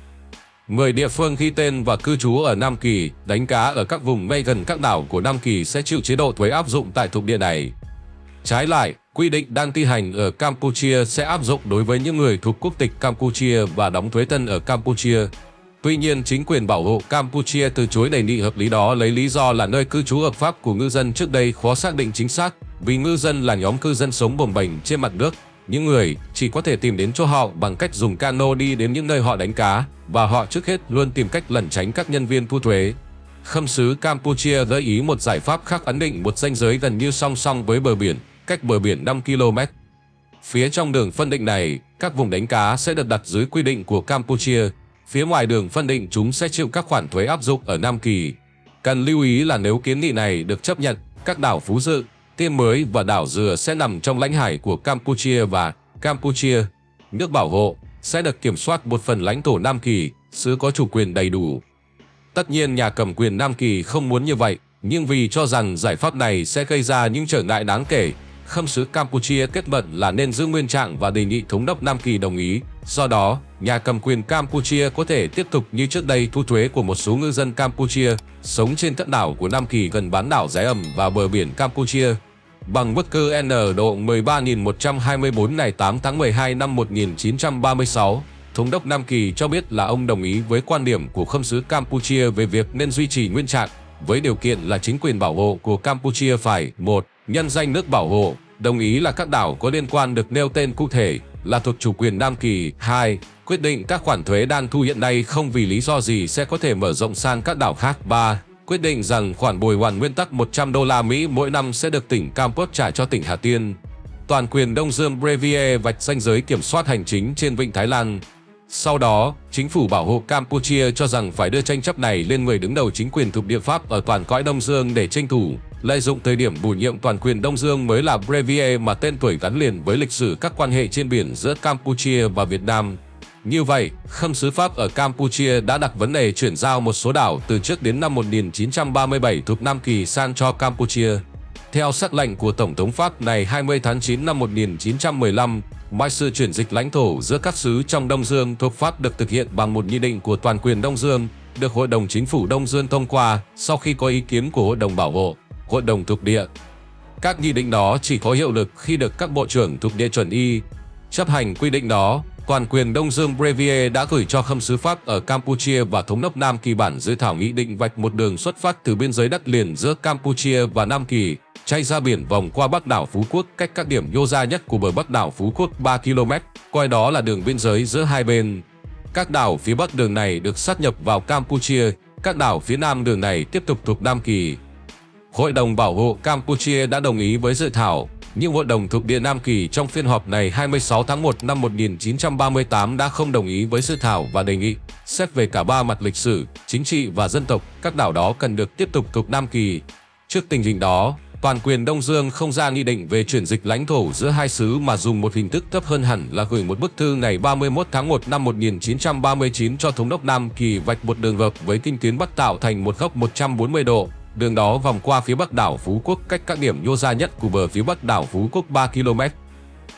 Người địa phương ghi tên và cư trú ở Nam Kỳ, đánh cá ở các vùng ven gần các đảo của Nam Kỳ sẽ chịu chế độ thuế áp dụng tại thuộc địa này. Trái lại, quy định đang thi hành ở Campuchia sẽ áp dụng đối với những người thuộc quốc tịch Campuchia và đóng thuế thân ở Campuchia. Tuy nhiên, chính quyền bảo hộ Campuchia từ chối đề nghị hợp lý đó lấy lý do là nơi cư trú hợp pháp của ngư dân trước đây khó xác định chính xác, vì ngư dân là nhóm cư dân sống bồng bềnh trên mặt nước. Những người chỉ có thể tìm đến chỗ họ bằng cách dùng cano đi đến những nơi họ đánh cá, và họ trước hết luôn tìm cách lẩn tránh các nhân viên thu thuế. Khâm sứ Campuchia gợi ý một giải pháp khác ấn định một ranh giới gần như song song với bờ biển, cách bờ biển năm ki lô mét. Phía trong đường phân định này, các vùng đánh cá sẽ được đặt dưới quy định của Campuchia. Phía ngoài đường phân định chúng sẽ chịu các khoản thuế áp dụng ở Nam Kỳ. Cần lưu ý là nếu kiến nghị này được chấp nhận, các đảo Phú Dự, Tiên Mới và đảo Dừa sẽ nằm trong lãnh hải của Campuchia và Campuchia, nước bảo hộ, sẽ được kiểm soát một phần lãnh thổ Nam Kỳ, xứ có chủ quyền đầy đủ. Tất nhiên nhà cầm quyền Nam Kỳ không muốn như vậy, nhưng vì cho rằng giải pháp này sẽ gây ra những trở ngại đáng kể, Khâm sứ Campuchia kết luận là nên giữ nguyên trạng và đề nghị thống đốc Nam Kỳ đồng ý. Do đó, nhà cầm quyền Campuchia có thể tiếp tục như trước đây thu thuế của một số ngư dân Campuchia sống trên các đảo của Nam Kỳ gần bán đảo Dái Ẩm và bờ biển Campuchia. Bằng bức thư N độ mười ba nghìn một trăm hai mươi tư ngày tám tháng mười hai năm một nghìn chín trăm ba mươi sáu, thống đốc Nam Kỳ cho biết là ông đồng ý với quan điểm của Khâm sứ Campuchia về việc nên duy trì nguyên trạng, với điều kiện là chính quyền bảo hộ của Campuchia phải một Nhân danh nước bảo hộ, đồng ý là các đảo có liên quan được nêu tên cụ thể là thuộc chủ quyền Nam Kỳ. Hai Quyết định các khoản thuế đang thu hiện nay không vì lý do gì sẽ có thể mở rộng sang các đảo khác. Ba Quyết định rằng khoản bồi hoàn nguyên tắc một trăm đô la Mỹ mỗi năm sẽ được tỉnh Kampot trả cho tỉnh Hà Tiên. Toàn quyền Đông Dương Brévié vạch ranh giới kiểm soát hành chính trên Vịnh Thái Lan. Sau đó, chính phủ bảo hộ Campuchia cho rằng phải đưa tranh chấp này lên người đứng đầu chính quyền thuộc địa Pháp ở toàn cõi Đông Dương để tranh thủ, lợi dụng thời điểm bổ nhiệm toàn quyền Đông Dương mới là Brévié mà tên tuổi gắn liền với lịch sử các quan hệ trên biển giữa Campuchia và Việt Nam. Như vậy, Khâm sứ Pháp ở Campuchia đã đặt vấn đề chuyển giao một số đảo từ trước đến năm một nghìn chín trăm ba mươi bảy thuộc Nam Kỳ sang cho Campuchia. Theo sắc lệnh của Tổng thống Pháp ngày hai mươi tháng chín năm một nghìn chín trăm mười lăm, mọi sự chuyển dịch lãnh thổ giữa các xứ trong Đông Dương thuộc Pháp được thực hiện bằng một nghị định của toàn quyền Đông Dương, được Hội đồng Chính phủ Đông Dương thông qua sau khi có ý kiến của Hội đồng Bảo hộ, Hội đồng thuộc địa. Các nghị định đó chỉ có hiệu lực khi được các bộ trưởng thuộc địa chuẩn y. Chấp hành quy định đó, toàn quyền Đông Dương Brévié đã gửi cho Khâm sứ Pháp ở Campuchia và Thống đốc Nam Kỳ bản dự thảo nghị định vạch một đường xuất phát từ biên giới đất liền giữa Campuchia và Nam Kỳ, chạy ra biển vòng qua Bắc đảo Phú Quốc cách các điểm nhô ra nhất của bờ Bắc đảo Phú Quốc ba ki lô mét, coi đó là đường biên giới giữa hai bên. Các đảo phía Bắc đường này được sát nhập vào Campuchia, các đảo phía Nam đường này tiếp tục thuộc Nam Kỳ. Hội đồng Bảo hộ Campuchia đã đồng ý với dự thảo, nhưng Hội đồng thuộc địa Nam Kỳ trong phiên họp ngày hai mươi sáu tháng một năm một nghìn chín trăm ba mươi tám đã không đồng ý với dự thảo và đề nghị, xét về cả ba mặt lịch sử, chính trị và dân tộc, các đảo đó cần được tiếp tục thuộc Nam Kỳ. Trước tình hình đó, toàn quyền Đông Dương không ra nghị định về chuyển dịch lãnh thổ giữa hai xứ mà dùng một hình thức thấp hơn hẳn là gửi một bức thư ngày ba mươi mốt tháng một năm một nghìn chín trăm ba mươi chín cho Thống đốc Nam Kỳ vạch một đường gập với kinh tuyến Bắc tạo thành một góc một trăm bốn mươi độ. Đường đó vòng qua phía Bắc đảo Phú Quốc cách các điểm nhô ra nhất của bờ phía Bắc đảo Phú Quốc ba ki lô mét.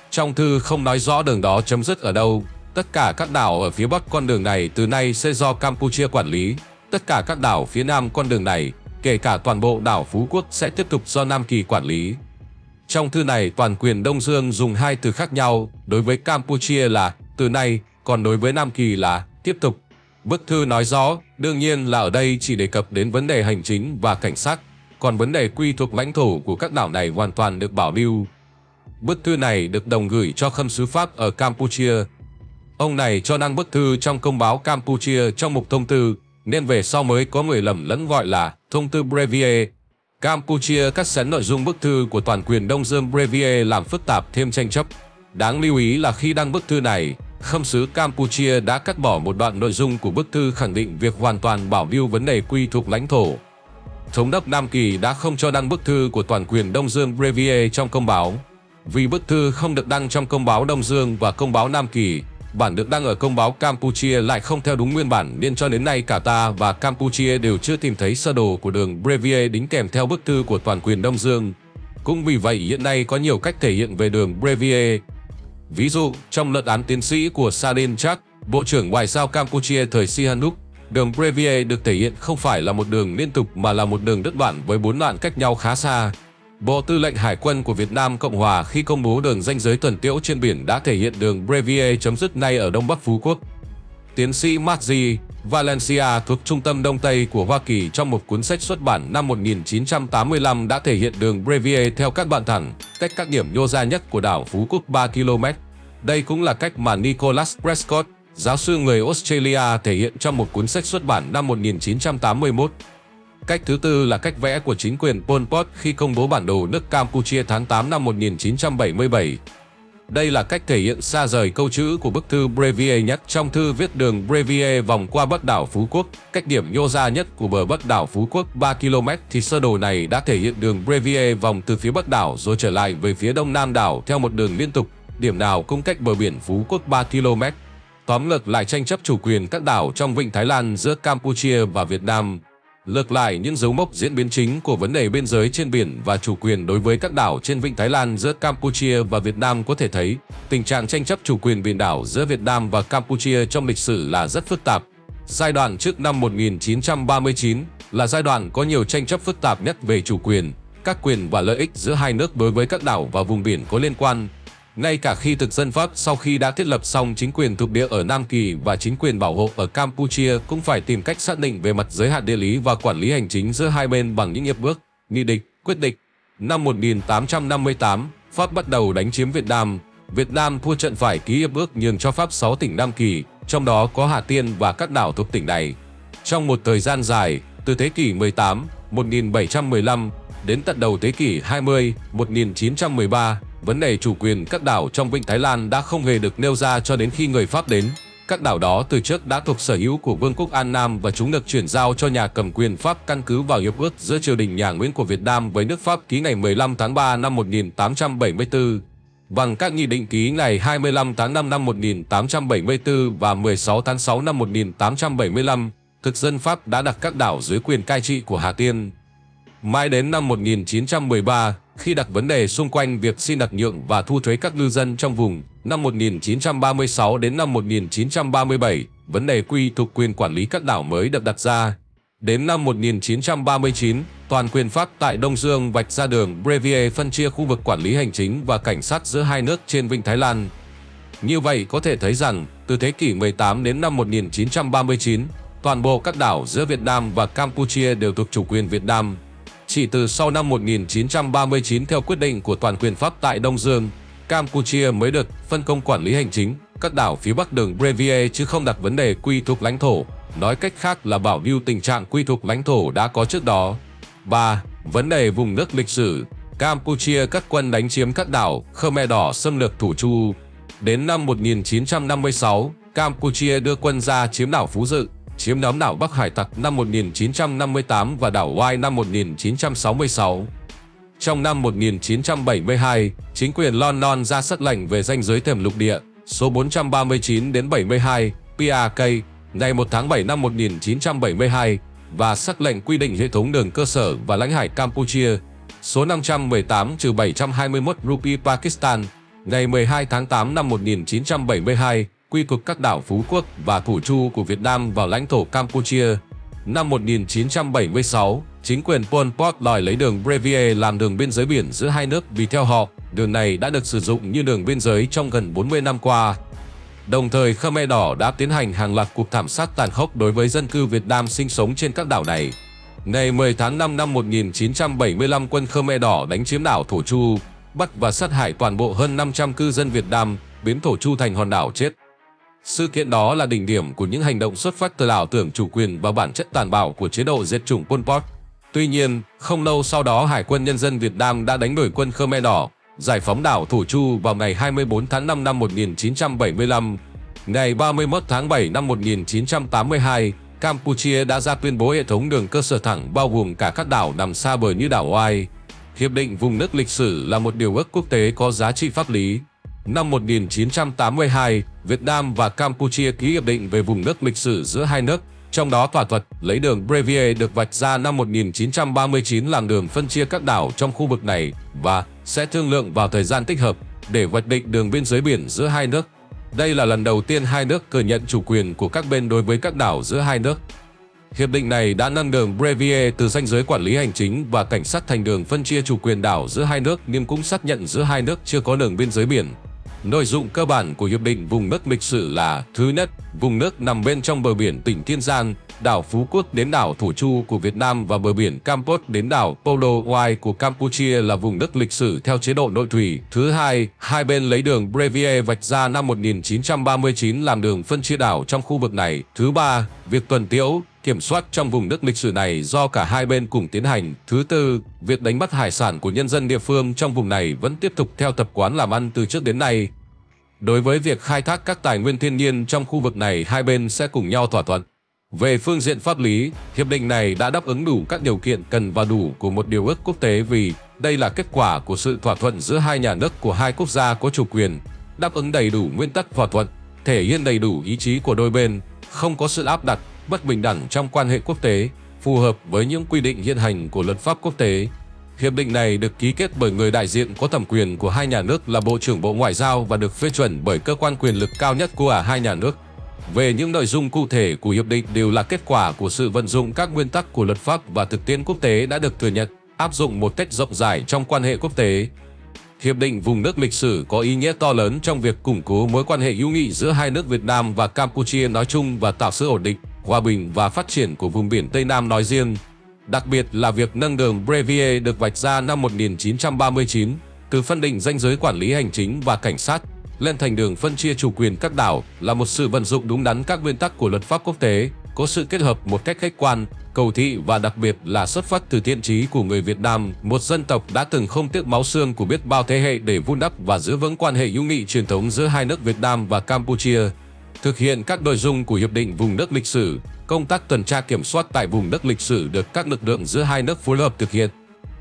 Trong thư không nói rõ đường đó chấm dứt ở đâu. Tất cả các đảo ở phía Bắc con đường này từ nay sẽ do Campuchia quản lý. Tất cả các đảo phía Nam con đường này, kể cả toàn bộ đảo Phú Quốc sẽ tiếp tục do Nam Kỳ quản lý. Trong thư này, toàn quyền Đông Dương dùng hai từ khác nhau, đối với Campuchia là từ nay, còn đối với Nam Kỳ là tiếp tục. Bức thư nói rõ, đương nhiên là ở đây chỉ đề cập đến vấn đề hành chính và cảnh sát, còn vấn đề quy thuộc lãnh thổ của các đảo này hoàn toàn được bảo lưu. Bức thư này được đồng gửi cho Khâm sứ Pháp ở Campuchia. Ông này cho đăng bức thư trong công báo Campuchia trong mục thông tư, nên về sau mới có người lầm lẫn gọi là thông tư Brévié. Campuchia cắt xén nội dung bức thư của toàn quyền Đông Dương Brévié làm phức tạp thêm tranh chấp. Đáng lưu ý là khi đăng bức thư này, Khâm sứ Campuchia đã cắt bỏ một đoạn nội dung của bức thư khẳng định việc hoàn toàn bảo lưu vấn đề quy thuộc lãnh thổ. Thống đốc Nam Kỳ đã không cho đăng bức thư của toàn quyền Đông Dương Brévié trong công báo. Vì bức thư không được đăng trong công báo Đông Dương và công báo Nam Kỳ, bản được đăng ở công báo Campuchia lại không theo đúng nguyên bản nên cho đến nay cả ta và Campuchia đều chưa tìm thấy sơ đồ của đường Brévié đính kèm theo bức thư của toàn quyền Đông Dương. Cũng vì vậy hiện nay có nhiều cách thể hiện về đường Brévié. Ví dụ, trong luận án tiến sĩ của Sarin Chak, Bộ trưởng Ngoại giao Campuchia thời Sihanouk, đường Brévié được thể hiện không phải là một đường liên tục mà là một đường đứt đoạn với bốn đoạn cách nhau khá xa. Bộ Tư lệnh Hải quân của Việt Nam Cộng Hòa khi công bố đường ranh giới tuần tiễu trên biển đã thể hiện đường Brévié chấm dứt ngay ở Đông Bắc Phú Quốc. Tiến sĩ Margie Valencia thuộc Trung tâm Đông Tây của Hoa Kỳ trong một cuốn sách xuất bản năm một nghìn chín trăm tám mươi lăm đã thể hiện đường Brévié theo các đoạn thẳng, cách các điểm nhô ra nhất của đảo Phú Quốc ba ki lô mét. Đây cũng là cách mà Nicolas Prescott, giáo sư người Australia thể hiện trong một cuốn sách xuất bản năm một nghìn chín trăm tám mươi mốt. Cách thứ tư là cách vẽ của chính quyền Pol Pot khi công bố bản đồ nước Campuchia tháng tám năm một nghìn chín trăm bảy mươi bảy. Đây là cách thể hiện xa rời câu chữ của bức thư Brévié nhất. Trong thư viết đường Brévié vòng qua Bắc đảo Phú Quốc, cách điểm nhô ra nhất của bờ Bắc đảo Phú Quốc ba ki lô mét thì sơ đồ này đã thể hiện đường Brévié vòng từ phía Bắc đảo rồi trở lại về phía Đông Nam đảo theo một đường liên tục, điểm nào cũng cách bờ biển Phú Quốc ba ki lô mét. Tóm lược lại tranh chấp chủ quyền các đảo trong Vịnh Thái Lan giữa Campuchia và Việt Nam. Lược lại những dấu mốc diễn biến chính của vấn đề biên giới trên biển và chủ quyền đối với các đảo trên Vịnh Thái Lan giữa Campuchia và Việt Nam có thể thấy, tình trạng tranh chấp chủ quyền biển đảo giữa Việt Nam và Campuchia trong lịch sử là rất phức tạp. Giai đoạn trước năm một nghìn chín trăm ba mươi chín là giai đoạn có nhiều tranh chấp phức tạp nhất về chủ quyền, các quyền và lợi ích giữa hai nước đối với các đảo và vùng biển có liên quan. Ngay cả khi thực dân Pháp sau khi đã thiết lập xong chính quyền thuộc địa ở Nam Kỳ và chính quyền bảo hộ ở Campuchia cũng phải tìm cách xác định về mặt giới hạn địa lý và quản lý hành chính giữa hai bên bằng những hiệp ước, nghị định, quyết định. Năm một nghìn tám trăm năm mươi tám, Pháp bắt đầu đánh chiếm Việt Nam. Việt Nam thua trận phải ký hiệp ước nhường cho Pháp sáu tỉnh Nam Kỳ, trong đó có Hà Tiên và các đảo thuộc tỉnh này. Trong một thời gian dài, từ thế kỷ mười tám, một nghìn bảy trăm mười lăm, đến tận đầu thế kỷ hai mươi, một nghìn chín trăm mười ba, vấn đề chủ quyền các đảo trong Vịnh Thái Lan đã không hề được nêu ra cho đến khi người Pháp đến. Các đảo đó từ trước đã thuộc sở hữu của Vương quốc An Nam và chúng được chuyển giao cho nhà cầm quyền Pháp căn cứ vào hiệp ước giữa triều đình nhà Nguyễn của Việt Nam với nước Pháp ký ngày mười lăm tháng ba năm một nghìn tám trăm bảy mươi tư. Bằng các nghị định ký ngày hai mươi lăm tháng năm năm một nghìn tám trăm bảy mươi tư và mười sáu tháng sáu năm một nghìn tám trăm bảy mươi lăm, thực dân Pháp đã đặt các đảo dưới quyền cai trị của Hà Tiên. Mãi đến năm một nghìn chín trăm mười ba, khi đặt vấn đề xung quanh việc xin đặt nhượng và thu thuế các ngư dân trong vùng, năm một nghìn chín trăm ba mươi sáu đến năm một nghìn chín trăm ba mươi bảy, vấn đề quy thuộc quyền quản lý các đảo mới được đặt ra. Đến năm một nghìn chín trăm ba mươi chín, toàn quyền Pháp tại Đông Dương vạch ra đường Brévié phân chia khu vực quản lý hành chính và cảnh sát giữa hai nước trên Vịnh Thái Lan. Như vậy có thể thấy rằng, từ thế kỷ mười tám đến năm một nghìn chín trăm ba mươi chín, toàn bộ các đảo giữa Việt Nam và Campuchia đều thuộc chủ quyền Việt Nam. Chỉ từ sau năm một nghìn chín trăm ba mươi chín theo quyết định của toàn quyền Pháp tại Đông Dương, Campuchia mới được phân công quản lý hành chính các đảo phía bắc đường Brévié chứ không đặt vấn đề quy thuộc lãnh thổ, nói cách khác là bảo lưu tình trạng quy thuộc lãnh thổ đã có trước đó. ba. Vấn đề vùng nước lịch sử. Campuchia cắt quân đánh chiếm các đảo, Khmer Đỏ xâm lược Thủ Chu. Đến năm một nghìn chín trăm năm mươi sáu, Campuchia đưa quân ra chiếm đảo Phú Dự, chiếm đóng đảo Bắc Hải Tặc năm một nghìn chín trăm năm mươi tám và đảo Oai năm một nghìn chín trăm sáu mươi sáu. Trong năm một nghìn chín trăm bảy mươi hai, chính quyền London ra sắc lệnh về ranh giới thềm lục địa số bốn trăm ba mươi chín đến bảy mươi hai pê a ca ngày mùng một tháng bảy năm một nghìn chín trăm bảy mươi hai và sắc lệnh quy định hệ thống đường cơ sở và lãnh hải Campuchia số năm trăm mười tám trừ bảy trăm hai mươi mốt rupee Pakistan ngày mười hai tháng tám năm một nghìn chín trăm bảy mươi hai quy thuộc các đảo Phú Quốc và Thủ Chu của Việt Nam vào lãnh thổ Campuchia. Năm một nghìn chín trăm bảy mươi sáu, chính quyền Pol Pot đòi lấy đường Brévié làm đường biên giới biển giữa hai nước vì theo họ, đường này đã được sử dụng như đường biên giới trong gần bốn mươi năm qua. Đồng thời, Khmer Đỏ đã tiến hành hàng loạt cuộc thảm sát tàn khốc đối với dân cư Việt Nam sinh sống trên các đảo này. Ngày mười tháng năm năm một nghìn chín trăm bảy mươi lăm, quân Khmer Đỏ đánh chiếm đảo Thổ Chu, bắt và sát hại toàn bộ hơn năm trăm cư dân Việt Nam, biến Thổ Chu thành hòn đảo chết. Sự kiện đó là đỉnh điểm của những hành động xuất phát từ ảo tưởng chủ quyền và bản chất tàn bạo của chế độ diệt chủng Pol Pot. Tuy nhiên, không lâu sau đó Hải quân Nhân dân Việt Nam đã đánh đuổi quân Khmer Đỏ, giải phóng đảo Thủ Chu vào ngày hai mươi tư tháng năm năm một nghìn chín trăm bảy mươi lăm. Ngày ba mươi mốt tháng bảy năm một nghìn chín trăm tám mươi hai, Campuchia đã ra tuyên bố hệ thống đường cơ sở thẳng bao gồm cả các đảo nằm xa bờ như đảo Oai. Hiệp định vùng nước lịch sử là một điều ước quốc tế có giá trị pháp lý. Năm một nghìn chín trăm tám mươi hai, Việt Nam và Campuchia ký hiệp định về vùng nước lịch sử giữa hai nước, trong đó thỏa thuận lấy đường Brévié được vạch ra năm một nghìn chín trăm ba mươi chín làm đường phân chia các đảo trong khu vực này và sẽ thương lượng vào thời gian thích hợp để vạch định đường biên giới biển giữa hai nước. Đây là lần đầu tiên hai nước thừa nhận chủ quyền của các bên đối với các đảo giữa hai nước. Hiệp định này đã nâng đường Brévié từ ranh giới quản lý hành chính và cảnh sát thành đường phân chia chủ quyền đảo giữa hai nước nhưng cũng xác nhận giữa hai nước chưa có đường biên giới biển. Nội dung cơ bản của hiệp định vùng nước lịch sử là: thứ nhất, vùng nước nằm bên trong bờ biển tỉnh Kiên Giang, đảo Phú Quốc đến đảo Thổ Chu của Việt Nam và bờ biển Campos đến đảo Polo Oai của Campuchia là vùng nước lịch sử theo chế độ nội thủy. Thứ hai, hai bên lấy đường Brévié vạch ra năm một nghìn chín trăm ba mươi chín làm đường phân chia đảo trong khu vực này. Thứ ba, việc tuần tiễu, kiểm soát trong vùng nước lịch sử này do cả hai bên cùng tiến hành. Thứ tư, việc đánh bắt hải sản của nhân dân địa phương trong vùng này vẫn tiếp tục theo tập quán làm ăn từ trước đến nay. Đối với việc khai thác các tài nguyên thiên nhiên trong khu vực này, hai bên sẽ cùng nhau thỏa thuận. Về phương diện pháp lý, hiệp định này đã đáp ứng đủ các điều kiện cần và đủ của một điều ước quốc tế vì đây là kết quả của sự thỏa thuận giữa hai nhà nước của hai quốc gia có chủ quyền, đáp ứng đầy đủ nguyên tắc thỏa thuận, thể hiện đầy đủ ý chí của đôi bên, không có sự áp đặt, bất bình đẳng trong quan hệ quốc tế, phù hợp với những quy định hiện hành của luật pháp quốc tế. Hiệp định này được ký kết bởi người đại diện có thẩm quyền của hai nhà nước là Bộ trưởng Bộ Ngoại giao và được phê chuẩn bởi cơ quan quyền lực cao nhất của hai nhà nước. Về những nội dung cụ thể của hiệp định đều là kết quả của sự vận dụng các nguyên tắc của luật pháp và thực tiễn quốc tế đã được thừa nhận, áp dụng một cách rộng rãi trong quan hệ quốc tế. Hiệp định vùng nước lịch sử có ý nghĩa to lớn trong việc củng cố mối quan hệ hữu nghị giữa hai nước Việt Nam và Campuchia nói chung và tạo sự ổn định, hòa bình và phát triển của vùng biển Tây Nam nói riêng. Đặc biệt là việc nâng đường Brévié được vạch ra năm một nghìn chín trăm ba mươi chín từ phân định ranh giới quản lý hành chính và cảnh sát lên thành đường phân chia chủ quyền các đảo là một sự vận dụng đúng đắn các nguyên tắc của luật pháp quốc tế, có sự kết hợp một cách khách quan, cầu thị và đặc biệt là xuất phát từ thiện chí của người Việt Nam, một dân tộc đã từng không tiếc máu xương của biết bao thế hệ để vun đắp và giữ vững quan hệ hữu nghị truyền thống giữa hai nước Việt Nam và Campuchia. Thực hiện các nội dung của hiệp định vùng nước lịch sử, công tác tuần tra kiểm soát tại vùng nước lịch sử được các lực lượng giữa hai nước phối hợp thực hiện,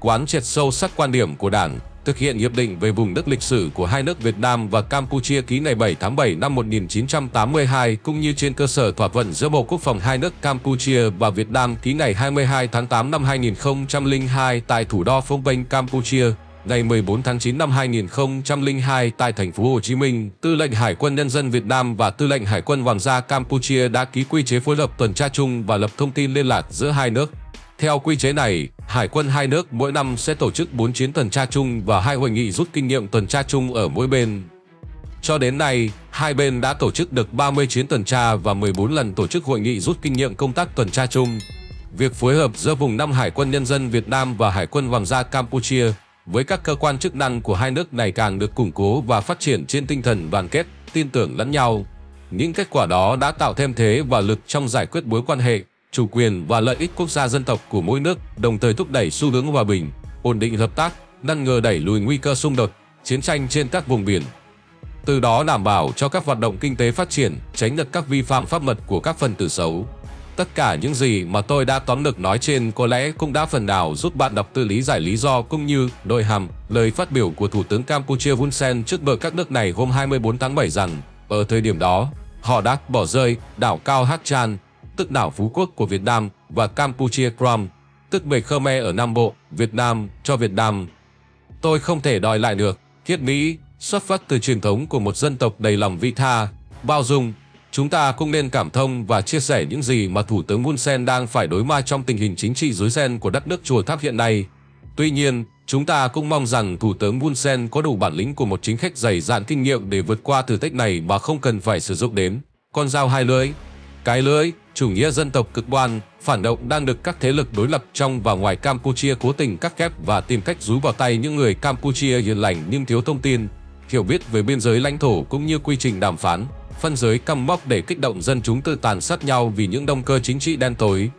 quán triệt sâu sắc quan điểm của Đảng, thực hiện hiệp định về vùng đất lịch sử của hai nước Việt Nam và Campuchia ký ngày bảy tháng bảy năm một nghìn chín trăm tám mươi hai cũng như trên cơ sở thỏa thuận giữa Bộ Quốc phòng hai nước Campuchia và Việt Nam ký ngày hai mươi hai tháng tám năm hai nghìn không trăm lẻ hai tại thủ đô Phnom Penh, Campuchia, ngày mười bốn tháng chín năm hai nghìn không trăm lẻ hai tại thành phố Hồ Chí Minh. Tư lệnh Hải quân Nhân dân Việt Nam và Tư lệnh Hải quân Hoàng gia Campuchia đã ký quy chế phối hợp tuần tra chung và lập thông tin liên lạc giữa hai nước. Theo quy chế này, Hải quân hai nước mỗi năm sẽ tổ chức bốn chuyến tuần tra chung và hai hội nghị rút kinh nghiệm tuần tra chung ở mỗi bên. Cho đến nay, hai bên đã tổ chức được ba mươi chuyến tuần tra và mười bốn lần tổ chức hội nghị rút kinh nghiệm công tác tuần tra chung. Việc phối hợp giữa vùng năm Hải quân Nhân dân Việt Nam và Hải quân Hoàng gia Campuchia với các cơ quan chức năng của hai nước ngày càng được củng cố và phát triển trên tinh thần đoàn kết, tin tưởng lẫn nhau. Những kết quả đó đã tạo thêm thế và lực trong giải quyết mối quan hệ, chủ quyền và lợi ích quốc gia dân tộc của mỗi nước, đồng thời thúc đẩy xu hướng hòa bình, ổn định hợp tác, ngăn ngừa đẩy lùi nguy cơ xung đột, chiến tranh trên các vùng biển. Từ đó đảm bảo cho các hoạt động kinh tế phát triển, tránh được các vi phạm pháp luật của các phần tử xấu. Tất cả những gì mà tôi đã tóm được nói trên có lẽ cũng đã phần nào giúp bạn đọc tư lý giải lý do cũng như nội hàm lời phát biểu của Thủ tướng Campuchia Hun Sen trước bờ các nước này hôm hai mươi tư tháng bảy rằng ở thời điểm đó, họ đã bỏ rơi đảo Cao Hát Chan, tức đảo Phú Quốc của Việt Nam và Campuchia Krom, tức bề Khmer ở Nam Bộ, Việt Nam cho Việt Nam. Tôi không thể đòi lại được, thiết nghĩ, xuất phát từ truyền thống của một dân tộc đầy lòng vị tha, bao dung. Chúng ta cũng nên cảm thông và chia sẻ những gì mà Thủ tướng Hun Sen đang phải đối mặt trong tình hình chính trị rối ren của đất nước Chùa Tháp hiện nay. Tuy nhiên, chúng ta cũng mong rằng Thủ tướng Hun Sen có đủ bản lĩnh của một chính khách dày dạn kinh nghiệm để vượt qua thử thách này mà không cần phải sử dụng đến con dao hai lưỡi. Cái lưỡi, chủ nghĩa dân tộc cực đoan, phản động đang được các thế lực đối lập trong và ngoài Campuchia cố tình cắt ghép và tìm cách dúi vào tay những người Campuchia hiền lành nhưng thiếu thông tin, hiểu biết về biên giới lãnh thổ cũng như quy trình đàm phán, phân giới cắm mốc để kích động dân chúng tự tàn sát nhau vì những động cơ chính trị đen tối.